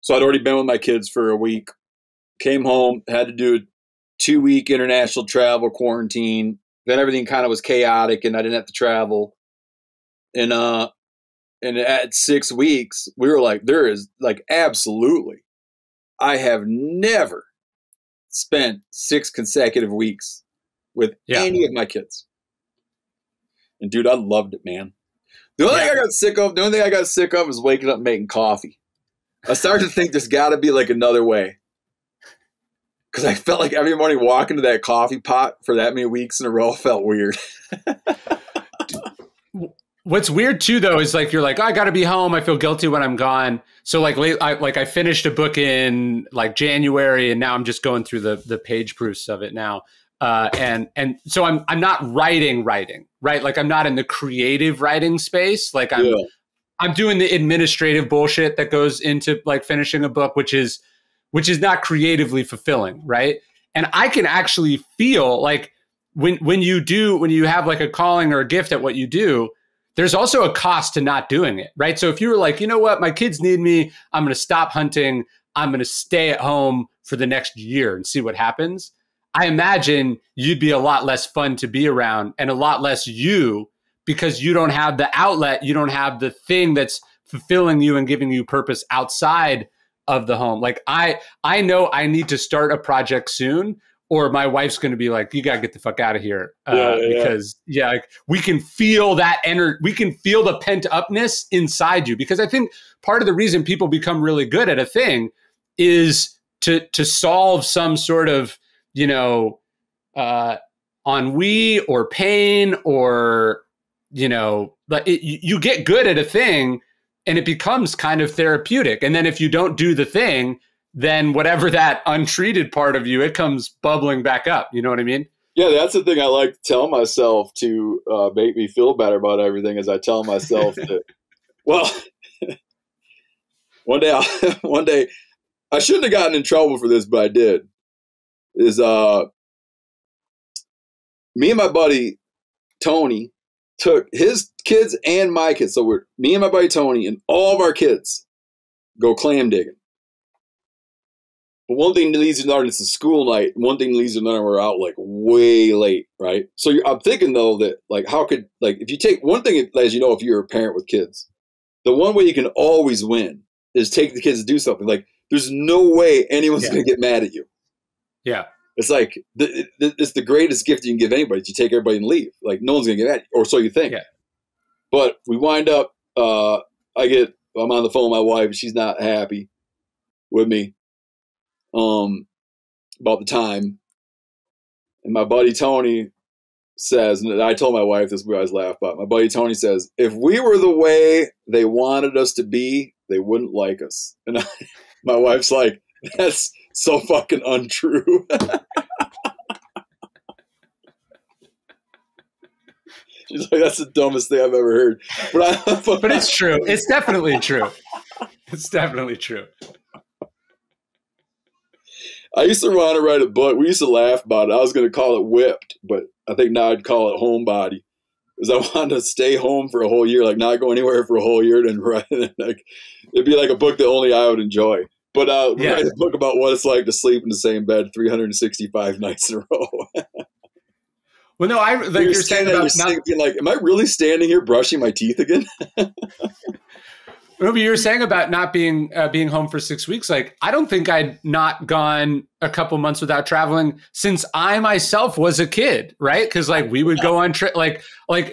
So I'd already been with my kids for a week, came home, had to do a 2-week international travel quarantine. Then everything kind of was chaotic and I didn't have to travel. And at 6 weeks, we were like, there is, like, absolutely, I have never spent 6 consecutive weeks with any of my kids. And dude, I loved it, man. The only thing I got sick of is waking up and making coffee. I started to think there's got to be like another way. Because I felt like every morning walking to that coffee pot for that many weeks in a row felt weird. What's weird too, though, is like, you're like, oh, I got to be home, I feel guilty when I'm gone. So like, I finished a book in like January, and now I'm just going through the page proofs of it now, and so I'm not writing, right? Like I'm not in the creative writing space. Like I'm doing the administrative bullshit that goes into like finishing a book, which is not creatively fulfilling, right? And I can actually feel like when you have like a calling or a gift at what you do, there's also a cost to not doing it, right? So if you were like, you know what, my kids need me, I'm going to stop hunting, I'm going to stay at home for the next year and see what happens, I imagine you'd be a lot less fun to be around and a lot less you, because you don't have the outlet, you don't have the thing that's fulfilling you and giving you purpose outside of the home. Like I know I need to start a project soon, or my wife's going to be like, you got to get the fuck out of here. Because we can feel that energy. We can feel the pent upness inside you. Because I think part of the reason people become really good at a thing is to solve some sort of, ennui or pain, or, you get good at a thing and it becomes kind of therapeutic. And then if you don't do the thing, then whatever that untreated part of you, it comes bubbling back up. You know what I mean? Yeah, that's the thing I like to tell myself to make me feel better about everything, is I tell myself that, well, one day, I shouldn't have gotten in trouble for this, but I did, is me and my buddy Tony took his kids and my kids. So me and my buddy Tony and all of our kids go clam digging. But one thing that leads to another, it's a school night. One thing leads to another, we're out like way late, right? So I'm thinking though that like, how could, like, if you take one thing, as you know, if you're a parent with kids, the one way you can always win is take the kids to do something. Like there's no way anyone's going to get mad at you. Yeah. It's like, it's the greatest gift you can give anybody. You take everybody and leave. Like no one's going to get mad at you, or so you think. Yeah. But we wind up, I'm on the phone with my wife, she's not happy with me about the time, and my buddy Tony says, and I told my wife this, we always laugh about it, my buddy Tony says, if we were the way they wanted us to be, they wouldn't like us. And my wife's like, that's so fucking untrue. She's like, that's the dumbest thing I've ever heard, but it's true. It's definitely true. It's definitely true. I used to want to write a book. We used to laugh about it. I was going to call it Whipped, but I think now I'd call it Homebody. is I wanted to stay home for a whole year, like not go anywhere for a whole year, and write like it'd be like a book that only I would enjoy. But write a book about what it's like to sleep in the same bed 365 nights in a row. Well, no, I like you're saying about not being like, am I really standing here brushing my teeth again? Ruby, you were saying about not being being home for 6 weeks. Like, I don't think I'd not gone a couple months without traveling since I myself was a kid, right? Because like we would go on trip, like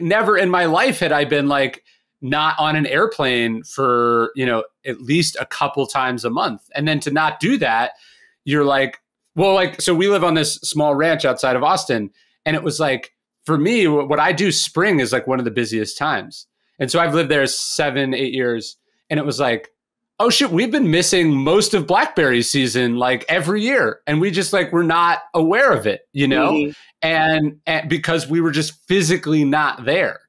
never in my life had I been like not on an airplane for, you know, at least a couple times a month. And then to not do that, you're like, well, like, so we live on this small ranch outside of Austin, and it was like, for me, what I do, spring is like one of the busiest times. And so I've lived there 7, 8 years. And it was like, oh shit, we've been missing most of blackberry season like every year. And we just like, we're not aware of it, you know? Mm-hmm. And because we were just physically not there.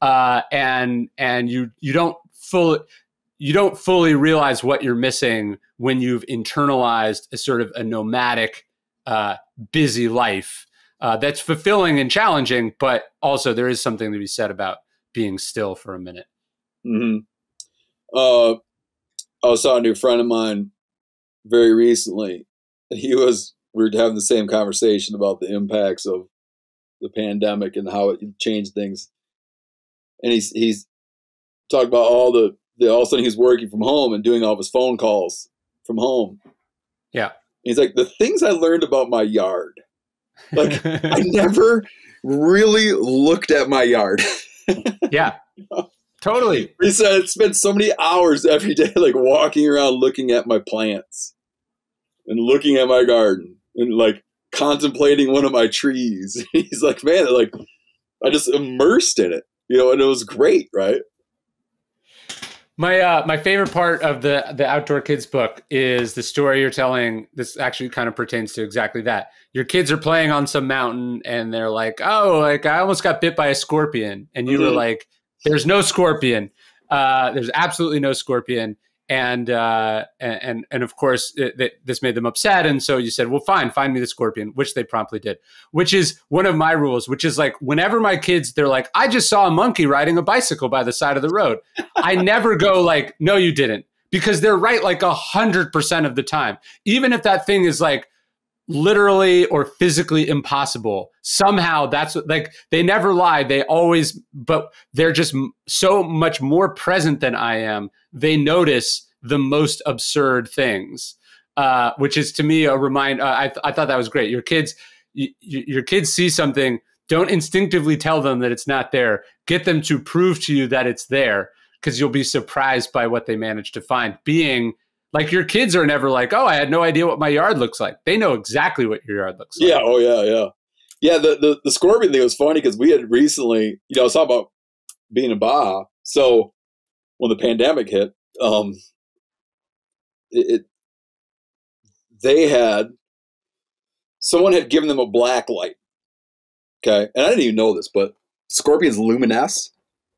And you don't fully realize what you're missing when you've internalized a sort of a nomadic, busy life that's fulfilling and challenging. But also there is something to be said about being still for a minute. Mm-hmm. I saw a new friend of mine very recently, and we were having the same conversation about the impacts of the pandemic and how it changed things. And he's talked about all of a sudden he's working from home and doing all of his phone calls from home. Yeah. And he's like, the things I learned about my yard, like I never really looked at my yard. Yeah. Totally. He said I spent so many hours every day, like walking around, looking at my plants and looking at my garden and like contemplating one of my trees. He's like, man, like I just immersed in it, you know, and it was great. Right. My, my favorite part of the Outdoor Kids book is the story you're telling. This actually kind of pertains to exactly that. Your kids are playing on some mountain and they're like, oh, like I almost got bit by a scorpion. And you mm-hmm. were like, there's no scorpion. There's absolutely no scorpion. And of course, this made them upset. And so you said, well, fine, find me the scorpion, which they promptly did, which is one of my rules, which is like, whenever my kids, they're like, I just saw a monkey riding a bicycle by the side of the road. I never go like, no, you didn't, because they're right like 100% of the time. Even if that thing is like literally or physically impossible. Somehow that's like, they never lie. They always, but they're just so much more present than I am. They notice the most absurd things, which is to me a reminder. I thought that was great. Your kids, your kids see something, don't instinctively tell them that it's not there. Get them to prove to you that it's there, because you'll be surprised by what they manage to find. Being like, your kids are never like, oh, I had no idea what my yard looks like. They know exactly what your yard looks like. Yeah. Oh, yeah. Yeah. Yeah. The scorpion thing was funny because we had recently, you know, I was talking about being in Baja. So when the pandemic hit, someone had given them a black light. Okay. And I didn't even know this, but scorpions luminesce.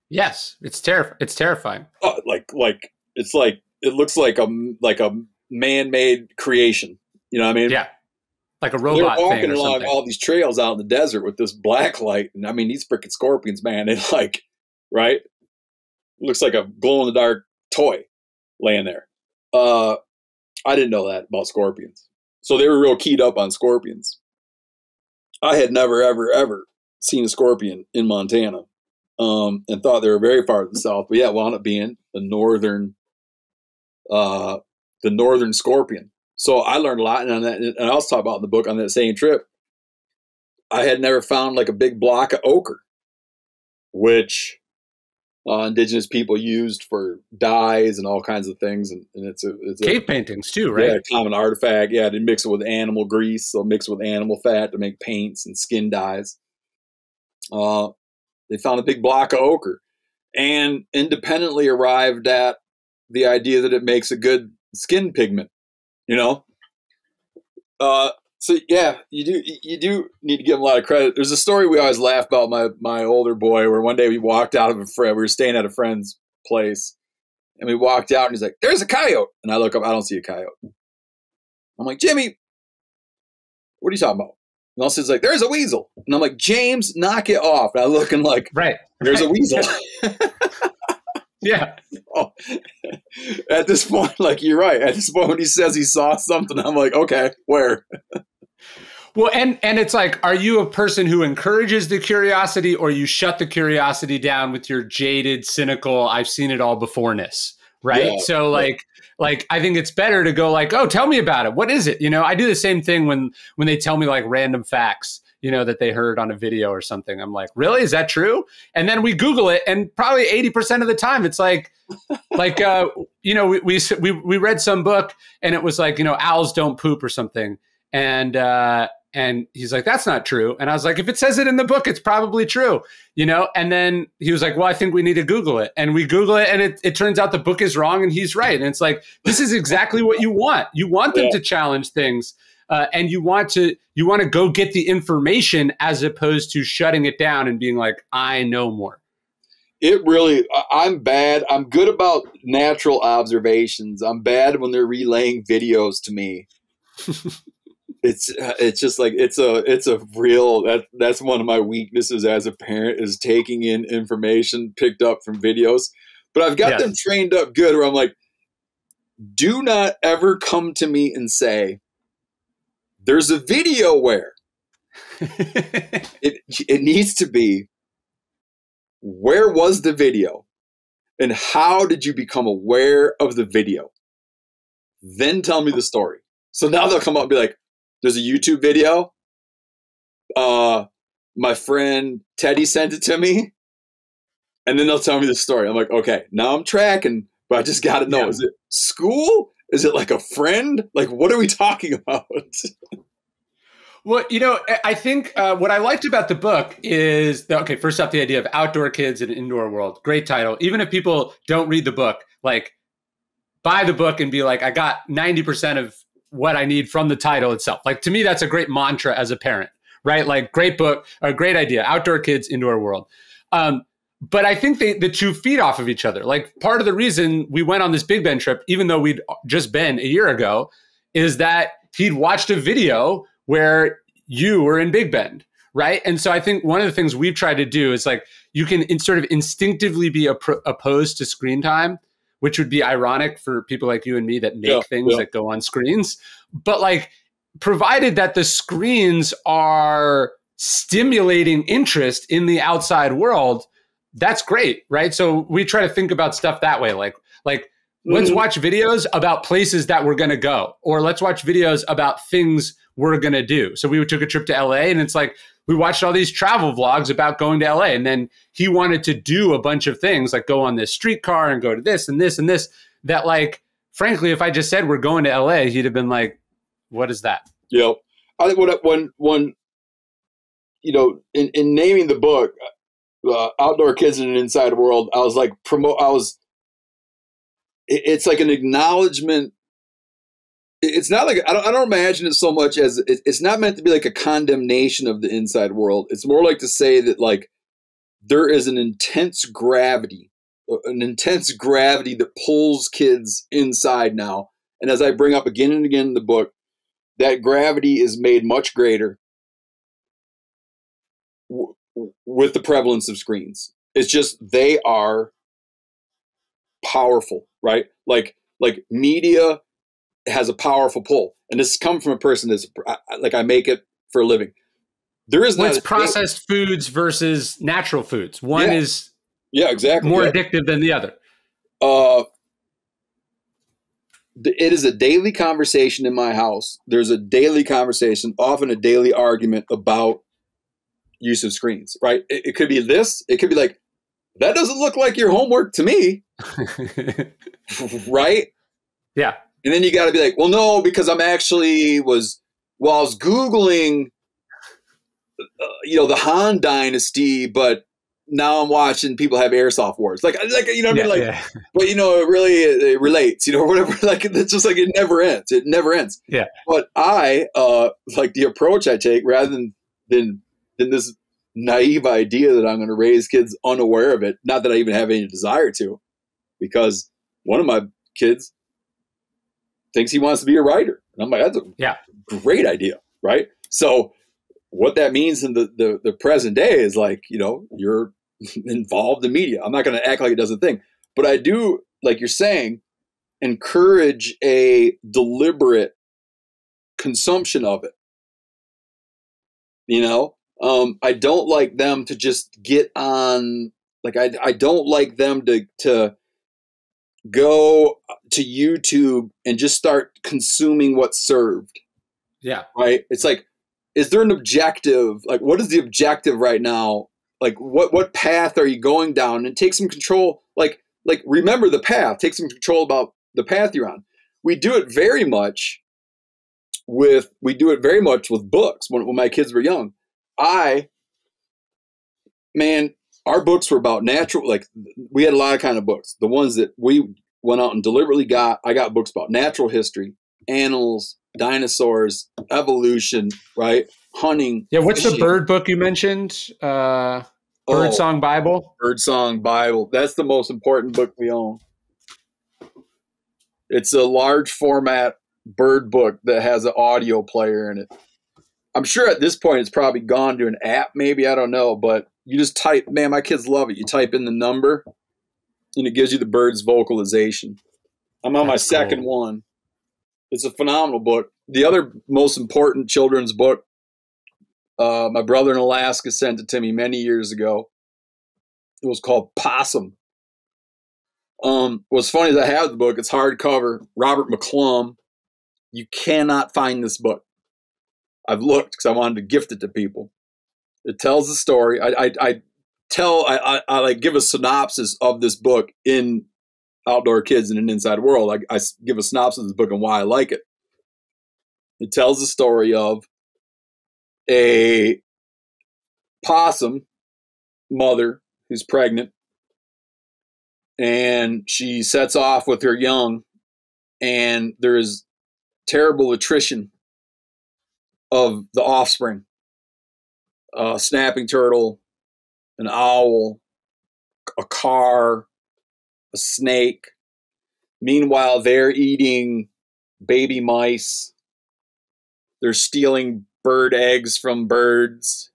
Yes. It's terrifying. Oh, it looks like a man-made creation. You know what I mean? Yeah. Like a robot thing or something. They're walking along all these trails out in the desert with this black light. And I mean, these freaking scorpions, man, they like, right? Looks like a glow-in-the-dark toy laying there. I didn't know that about scorpions. So they were real keyed up on scorpions. I had never, ever, ever seen a scorpion in Montana and thought they were very far to the south. But yeah, it wound up being the northern scorpion. So I learned a lot on that, and I also talk about in the book on that same trip. I had never found like a big block of ochre, which indigenous people used for dyes and all kinds of things, and it's cave paintings too, right? Yeah, a common artifact. Yeah, they mix it with animal grease, so mix it with animal fat to make paints and skin dyes. They found a big block of ochre, and independently arrived at the idea that it makes a good skin pigment, you know? So yeah, you do need to give them a lot of credit. There's a story we always laugh about, my older boy, where one day we walked out of we were staying at a friend's place, and we walked out and he's like, there's a coyote. And I look up, I don't see a coyote. I'm like, Jimmy, what are you talking about? Nelson's like, there's a weasel. And I'm like, James, knock it off. And I'm looking like, right, there's a weasel. Yeah. Oh. At this point, like, you're right. At this point, when he says he saw something, I'm like, okay, where? Well, and it's like, are you a person who encourages the curiosity, or you shut the curiosity down with your jaded, cynical, I've seen it all before-ness, right? Yeah, so like I think it's better to go like, oh, tell me about it. What is it? You know, I do the same thing when they tell me like random facts, you know, that they heard on a video or something. I'm like, really? Is that true? And then we Google it, and probably 80% of the time it's like, you know, we read some book and it was like, you know, owls don't poop or something. And he's like, that's not true. And I was like, if it says it in the book, it's probably true, you know? And then he was like, well, I think we need to Google it. And we Google it, and it turns out the book is wrong and he's right. And it's like, this is exactly what you want. You want them to challenge things. And you want to go get the information as opposed to shutting it down and being like, I know more. It really, I'm good about natural observations. I'm bad when they're relaying videos to me. It's just like, it's a real, that's one of my weaknesses as a parent, is taking in information picked up from videos. But I've got them trained up good, where I'm like, do not ever come to me and say, there's a video where. it needs to be, where was the video? And how did you become aware of the video? Then tell me the story. So now they'll come up and be like, there's a YouTube video. My friend Teddy sent it to me. And then they'll tell me the story. I'm like, okay, now I'm tracking, but I just got to know, is it school? Is it like a friend? Like, what are we talking about? Well, you know, I think what I liked about the book is, okay, first off, the idea of Outdoor Kids in an Indoor World. Great title. Even if people don't read the book, like, buy the book and be like, I got 90% of what I need from the title itself. Like, to me, that's a great mantra as a parent, right? Like, great book, or great idea, Outdoor Kids, Indoor World. But I think the two feed off of each other. Like, part of the reason we went on this Big Bend trip, even though we'd just been a year ago, is that he'd watched a video where you were in Big Bend, right? And so I think one of the things we've tried to do is, like, you can sort of instinctively be opposed to screen time, which would be ironic for people like you and me that make things that go on screens. But, like, provided that the screens are stimulating interest in the outside world, that's great, right? So we try to think about stuff that way. Like let's watch videos about places that we're going to go, or let's watch videos about things we're going to do. So we took a trip to LA, and it's like, we watched all these travel vlogs about going to LA. And then he wanted to do a bunch of things, like go on this streetcar and go to this and this and this, that, like, frankly, if I just said we're going to LA, he'd have been like, what is that? Yep. I think when you know, in naming the book, Outdoor Kids in an Inside World, I was like, it's like an acknowledgement. It's not like, I don't imagine it so much as it's not meant to be like a condemnation of the inside world. It's more like to say that, like, there is an intense gravity that pulls kids inside now. And as I bring up again and again in the book, that gravity is made much greater with the prevalence of screens. It's just, they are powerful, right? Like media has a powerful pull, and this comes from a person that's like, I make it for a living. There is not processed foods versus natural foods. One is exactly more addictive than the other. It is a daily conversation in my house. There's a daily conversation, often a daily argument about use of screens, right? It could be this. It could be like, that doesn't look like your homework to me. Right? Yeah. And then you got to be like, well, no, because I was Googling, you know, the Han Dynasty, but now I'm watching people have airsoft wars. Like, you know what I mean? Like, but, you know, it relates, you know, or whatever. Like, it's just like, it never ends. It never ends. Yeah. But I, like, the approach I take, rather than this naive idea that I'm going to raise kids unaware of it, not that I even have any desire to, because one of my kids thinks he wants to be a writer. And I'm like, that's a great idea, right? So what that means in the present day is like, you know, you're involved in media. I'm not going to act like it doesn't think, but I do, like you're saying, encourage a deliberate consumption of it. You know, I don't like them to just get on, like, I don't like them to go to YouTube and just start consuming what's served. Yeah. Right. It's like, is there an objective? Like, what is the objective right now? Like, what path are you going down? And take some control. Like remember the path, take some control about the path you're on. We do it very much with books. When my kids were young, our books were about natural. Like, we had a lot of kind of books. The ones that we went out and deliberately got, I got books about natural history, animals, dinosaurs, evolution, right? Hunting. Yeah. What's fishing. The bird book you mentioned? Birdsong Bible. Birdsong Bible. That's the most important book we own. It's a large format bird book that has an audio player in it. I'm sure at this point it's probably gone to an app, maybe, I don't know, but you just type, man, my kids love it. You type in the number and it gives you the bird's vocalization. I'm on That's my second cool. one. It's a phenomenal book. The other most important children's book, my brother in Alaska sent it to me many years ago. It was called Possum. What's funny is I have the book. It's hardcover. Robert McClum. You cannot find this book. I've looked because I wanted to gift it to people. It tells the story. I like give a synopsis of this book in Outdoor Kids in an Inside World. I give a synopsis of this book and why I like it. It tells the story of a possum mother who's pregnant, and she sets off with her young, and there is terrible attrition of the offspring. A snapping turtle, an owl, a car, a snake. Meanwhile, they're eating baby mice. They're stealing bird eggs from birds.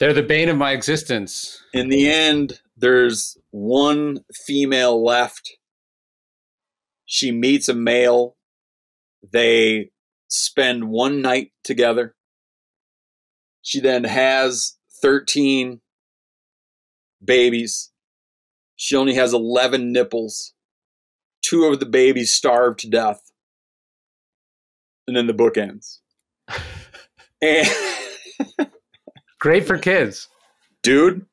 They're the bane of my existence. In the end, there's one female left. She meets a male. They spend one night together. She then has 13 babies. She only has 11 nipples. 2 of the babies starve to death. And then the book ends. And great for kids. Dude,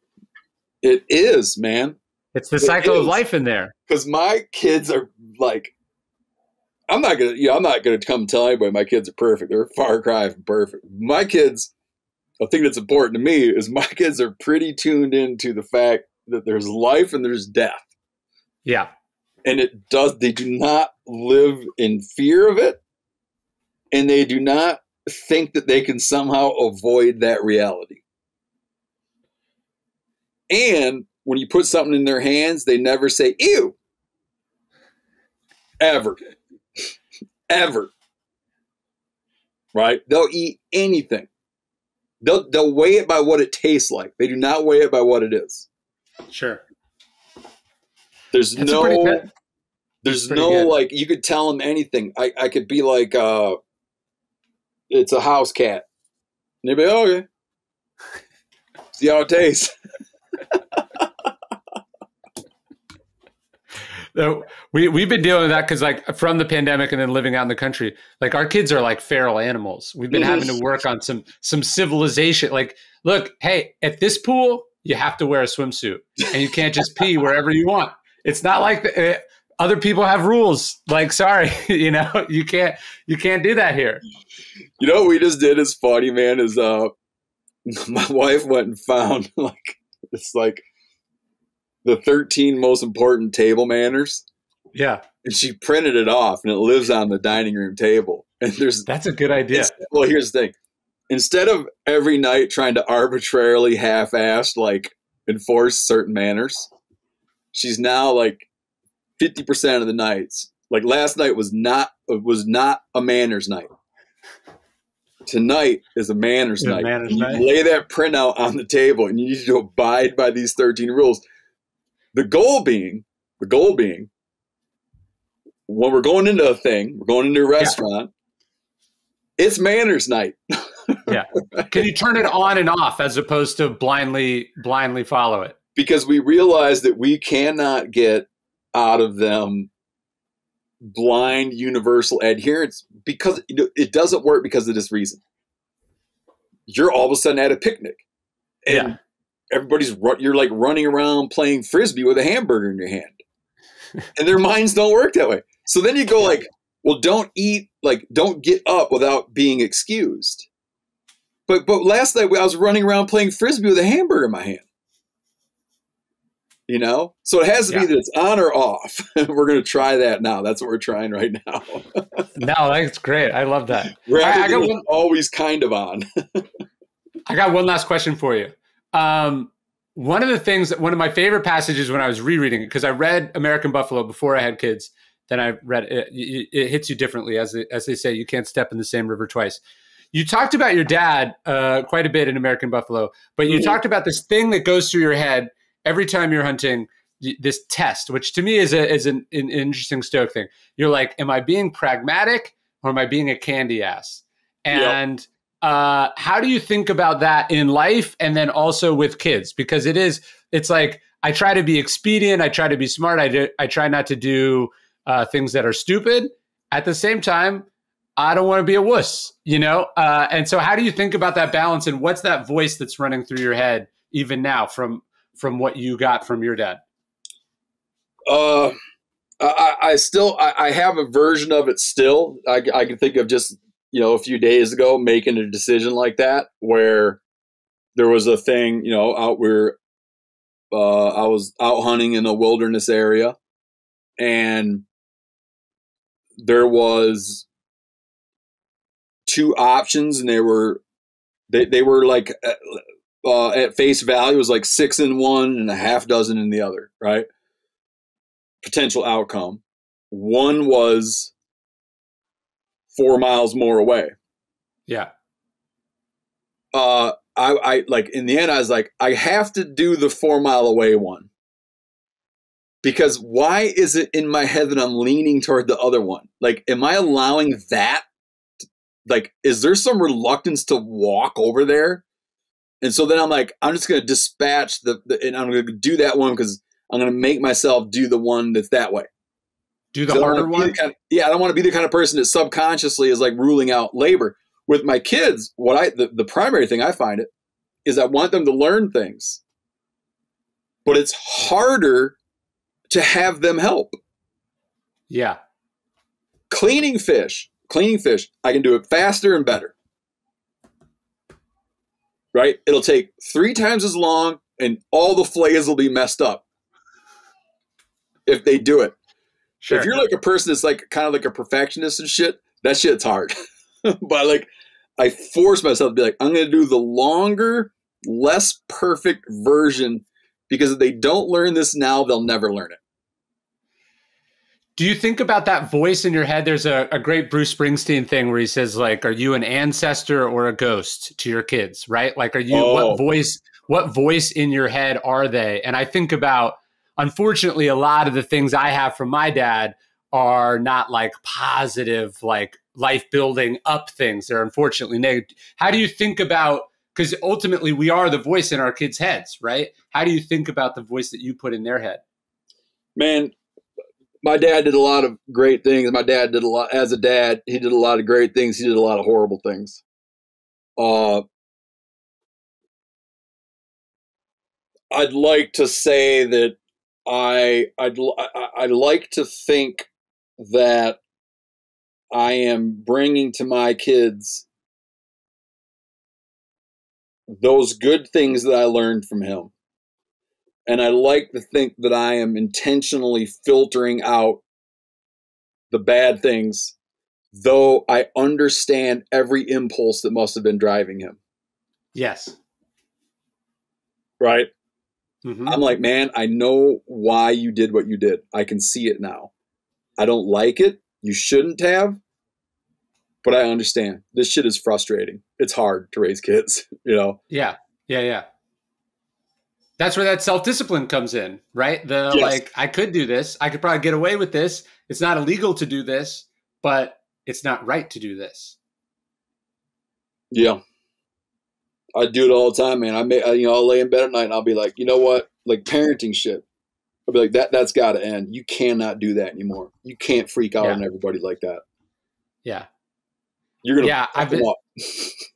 it is, man. It's the cycle of life in there. Because my kids are like, I'm not gonna come tell anybody my kids are perfect. They're a far cry from perfect. My kids, a thing that's important to me is my kids are pretty tuned into the fact that there's life and there's death. Yeah. And they do not live in fear of it. And they do not think that they can somehow avoid that reality. And when you put something in their hands, they never say, ew. Ever. Ever. Right? They'll eat anything. They'll weigh it by what it tastes like. They do not weigh it by what it is. Sure. There's no like, you could tell them anything. I could be like, it's a house cat. And they'd be, oh, okay. See how it tastes. So we've been dealing with that because, like, from the pandemic and then living out in the country, like, our kids are like feral animals. We've been having to work on some civilization. Like, look, hey, at this pool, you have to wear a swimsuit and you can't just pee wherever you want. It's not like other people have rules. Like, sorry, you know, you can't do that here. You know what we just did is funny, man, is my wife went and found, like, it's like the 13 most important table manners. Yeah. And she printed it off and it lives on the dining room table. And that's a good idea. Well, here's the thing. Instead of every night trying to arbitrarily half-ass, like, enforce certain manners, she's now like 50% of the nights. Like, last night was not a manners night. tonight is a manners night. You lay that printout on the table and you need to abide by these 13 rules. The goal being, when we're going into a thing, we're going into a restaurant, it's manners night. Yeah. Can you turn it on and off as opposed to blindly follow it? Because we realize that we cannot get out of them blind universal adherence, because it doesn't work because of this reason. You're all of a sudden at a picnic and everybody's you're like running around playing Frisbee with a hamburger in your hand and their minds don't work that way. So then you go like, well, don't eat, like don't get up without being excused. But last night I was running around playing Frisbee with a hamburger in my hand. You know, so it has to be that it's on or off. We're going to try that now. That's what we're trying right now. No, that's great. I love that. I got one, always kind of on. I got one last question for you. One of the things that one of my favorite passages when I was rereading it, because I read American Buffalo before I had kids, then I read it. It hits you differently, as they say. You can't step in the same river twice. You talked about your dad quite a bit in American Buffalo, but you talked about this thing that goes through your head every time you're hunting, this test, which to me is an interesting Stoic thing. You're like, am I being pragmatic or am I being a candy ass? And how do you think about that in life and then also with kids? Because it's like, I try to be expedient. I try to be smart. I try not to do things that are stupid. At the same time, I don't want to be a wuss, you know? And so how do you think about that balance, and what's that voice that's running through your head even now from what you got from your dad? I have a version of it still. I can think of just, a few days ago making a decision like that, where there was a thing, out where I was out hunting in a wilderness area, and there was two options, and they were like at face value, it was like 6 in one and a half dozen in the other, right? Potential outcome. One was 4 miles more away. Yeah. I like, in the end, I was like, I have to do the 4 mile away one, because why is it in my head that I'm leaning toward the other one? Like, am I allowing that? Like, is there some reluctance to walk over there? And so then I'm like, I'm just going to dispatch and I'm going to do that one, because I'm going to make myself do the one that's that way. Do the harder one? I don't want to be the kind of person that subconsciously is like ruling out labor. With my kids, the primary thing I find it is I want them to learn things, but it's harder to have them help. Yeah. Cleaning fish. I can do it faster and better. Right? It'll take 3 times as long and all the flays will be messed up if they do it. Sure. If you're like a person that's like kind of like a perfectionist and shit, that shit's hard. But like, I force myself to be like, I'm going to do the longer, less perfect version, because if they don't learn this now, they'll never learn it. Do you think about that voice in your head? There's a great Bruce Springsteen thing where he says, like, are you an ancestor or a ghost to your kids, right? Like, are you, what voice in your head are they? And I think about, unfortunately, a lot of the things I have from my dad are not like positive, like life building up things. They're unfortunately negative. How do you think about, because ultimately we are the voice in our kids' heads, right? How do you think about the voice that you put in their head? Man, my dad did a lot of great things. My dad did a lot as a dad. He did a lot of great things. He did a lot of horrible things. I'd like to say that I'd like to think that I am bringing to my kids those good things that I learned from him. And I like to think that I am intentionally filtering out the bad things, though I understand every impulse that must have been driving him. Yes. Right? Mm-hmm. I'm like, man, I know why you did what you did. I can see it now. I don't like it. You shouldn't have. But I understand this shit is frustrating. It's hard to raise kids, you know? Yeah. Yeah. Yeah. That's where that self-discipline comes in, right? The yes. Like, I could do this. I could probably get away with this. It's not illegal to do this, but it's not right to do this. Yeah. I do it all the time, man. I'll lay in bed at night and I'll be like, you know what? Like parenting shit. I'll be like, that's got to end. You cannot do that anymore. You can't freak out on everybody like that. Yeah. You're going to fuck them up.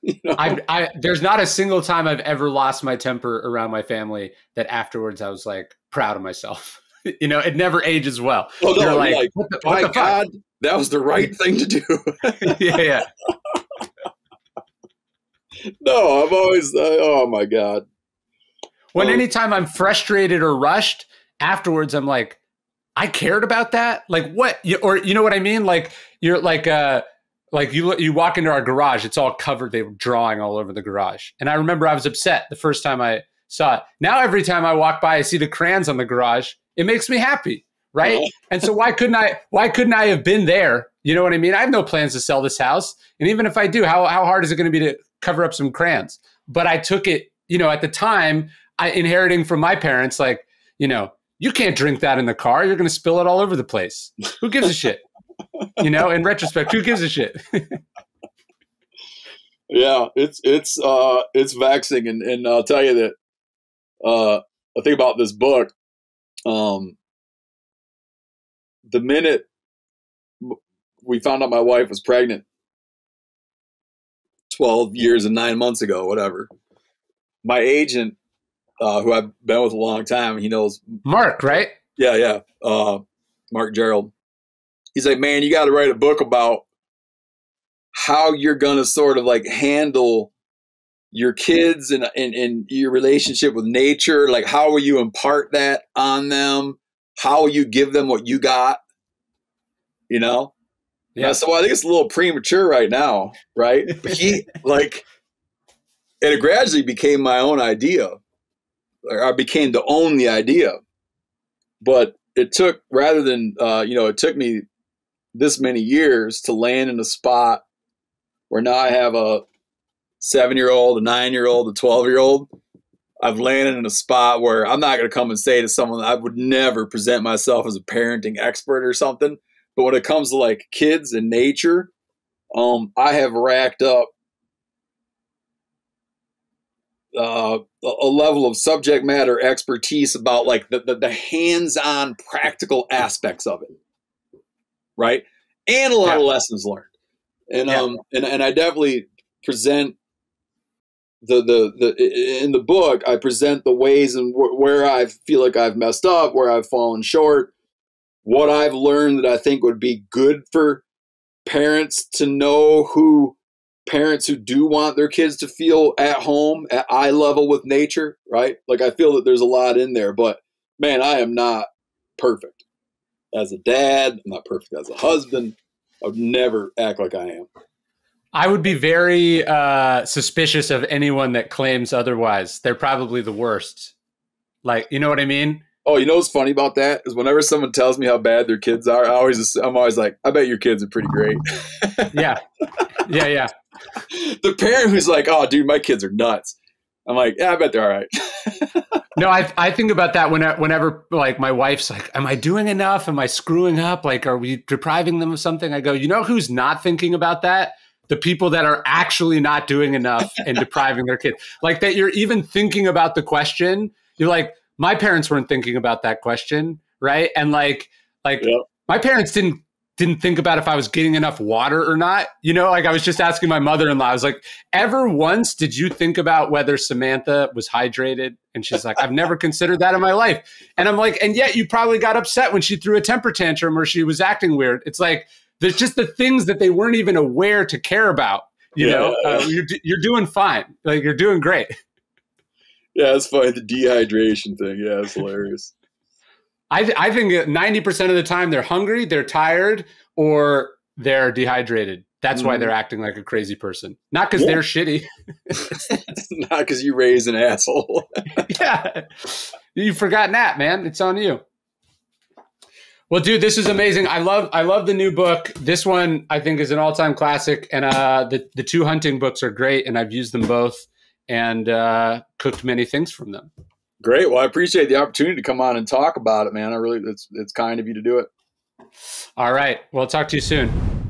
You know? There's not a single time I've ever lost my temper around my family that afterwards I was like proud of myself. You know, it never ages well. Well, no, like my God, that was the right thing to do. Yeah. No, I'm always, oh my God. When anytime I'm frustrated or rushed, afterwards I'm like, I cared about that? Like what? Or you know what I mean? Like you're like you walk into our garage, it's all covered. They were drawing all over the garage. And I remember I was upset the first time I saw it. Now, every time I walk by, I see the crayons on the garage. It makes me happy, right? Oh. And so why couldn't I have been there? You know what I mean? I have no plans to sell this house. And even if I do, how hard is it going to be to cover up some crayons? But I took it, you know, at the time, inheriting from my parents, like, you know, you can't drink that in the car. You're going to spill it all over the place. Who gives a shit? You know, in retrospect, who gives a shit? Yeah, it's vaxing. And I'll tell you that, I think about this book, the minute we found out my wife was pregnant 12 years and 9 months ago, whatever, my agent, who I've been with a long time, he knows Mark, right? Yeah. Yeah. Mark Gerald. He's like, man, you got to write a book about how you're going to sort of like handle your kids and your relationship with nature. Like, how will you impart that on them? How will you give them what you got? You know? Yeah. Now, so I think it's a little premature right now, right? But he like, and it gradually became my own idea. Or I became to own the idea. But it took, rather than, you know, it took me this many years to land in a spot where now I have a 7-year-old, a 9-year-old, a 12-year-old. I've landed in a spot where I'm not going to come and say to someone that I would never present myself as a parenting expert or something. But when it comes to like kids and nature, I have racked up a level of subject matter expertise about like the hands-on practical aspects of it. Right. And a lot of lessons learned. And, and I definitely present in the book, I present the ways and where I feel like I've messed up, where I've fallen short, what I've learned that I think would be good for parents to know, who parents who do want their kids to feel at home, at eye level with nature, right? Like I feel that there's a lot in there, but man, I am not perfect as a dad. I'm not perfect as a husband. I would never act like I am. I would be very suspicious of anyone that claims otherwise. They're probably the worst. Like, you know what I mean? Oh, you know what's funny about that is whenever someone tells me how bad their kids are, I'm always like, I bet your kids are pretty great. Yeah. Yeah, yeah. The parent who's like, oh, dude, my kids are nuts. I'm like, yeah, I bet they're all right. No, I think about that whenever like my wife's like, am I doing enough? Am I screwing up? Like, are we depriving them of something? I go, you know who's not thinking about that? The people that are actually not doing enough and depriving their kids. Like that you're even thinking about the question. You're like, my parents weren't thinking about that question, right? And like my parents didn't think about if I was getting enough water or not. You know, like I was just asking my mother-in-law, I was like, ever once did you think about whether Samantha was hydrated? And she's like, I've never considered that in my life. And I'm like, and yet you probably got upset when she threw a temper tantrum or she was acting weird. It's like, there's just the things that they weren't even aware to care about. You know, you're doing fine. Like you're doing great. Yeah, it's funny. The dehydration thing. Yeah, it's hilarious. I think 90% of the time they're hungry, they're tired, or they're dehydrated. That's why they're acting like a crazy person. Not because they're shitty. It's not because you raised an asshole. Yeah. You've forgotten that, man. It's on you. Well, dude, this is amazing. I love the new book. This one I think is an all-time classic, and the two hunting books are great, and I've used them both and cooked many things from them. Great. Well, I appreciate the opportunity to come on and talk about it, man. I really, it's kind of you to do it. All right. Well, I'll talk to you soon.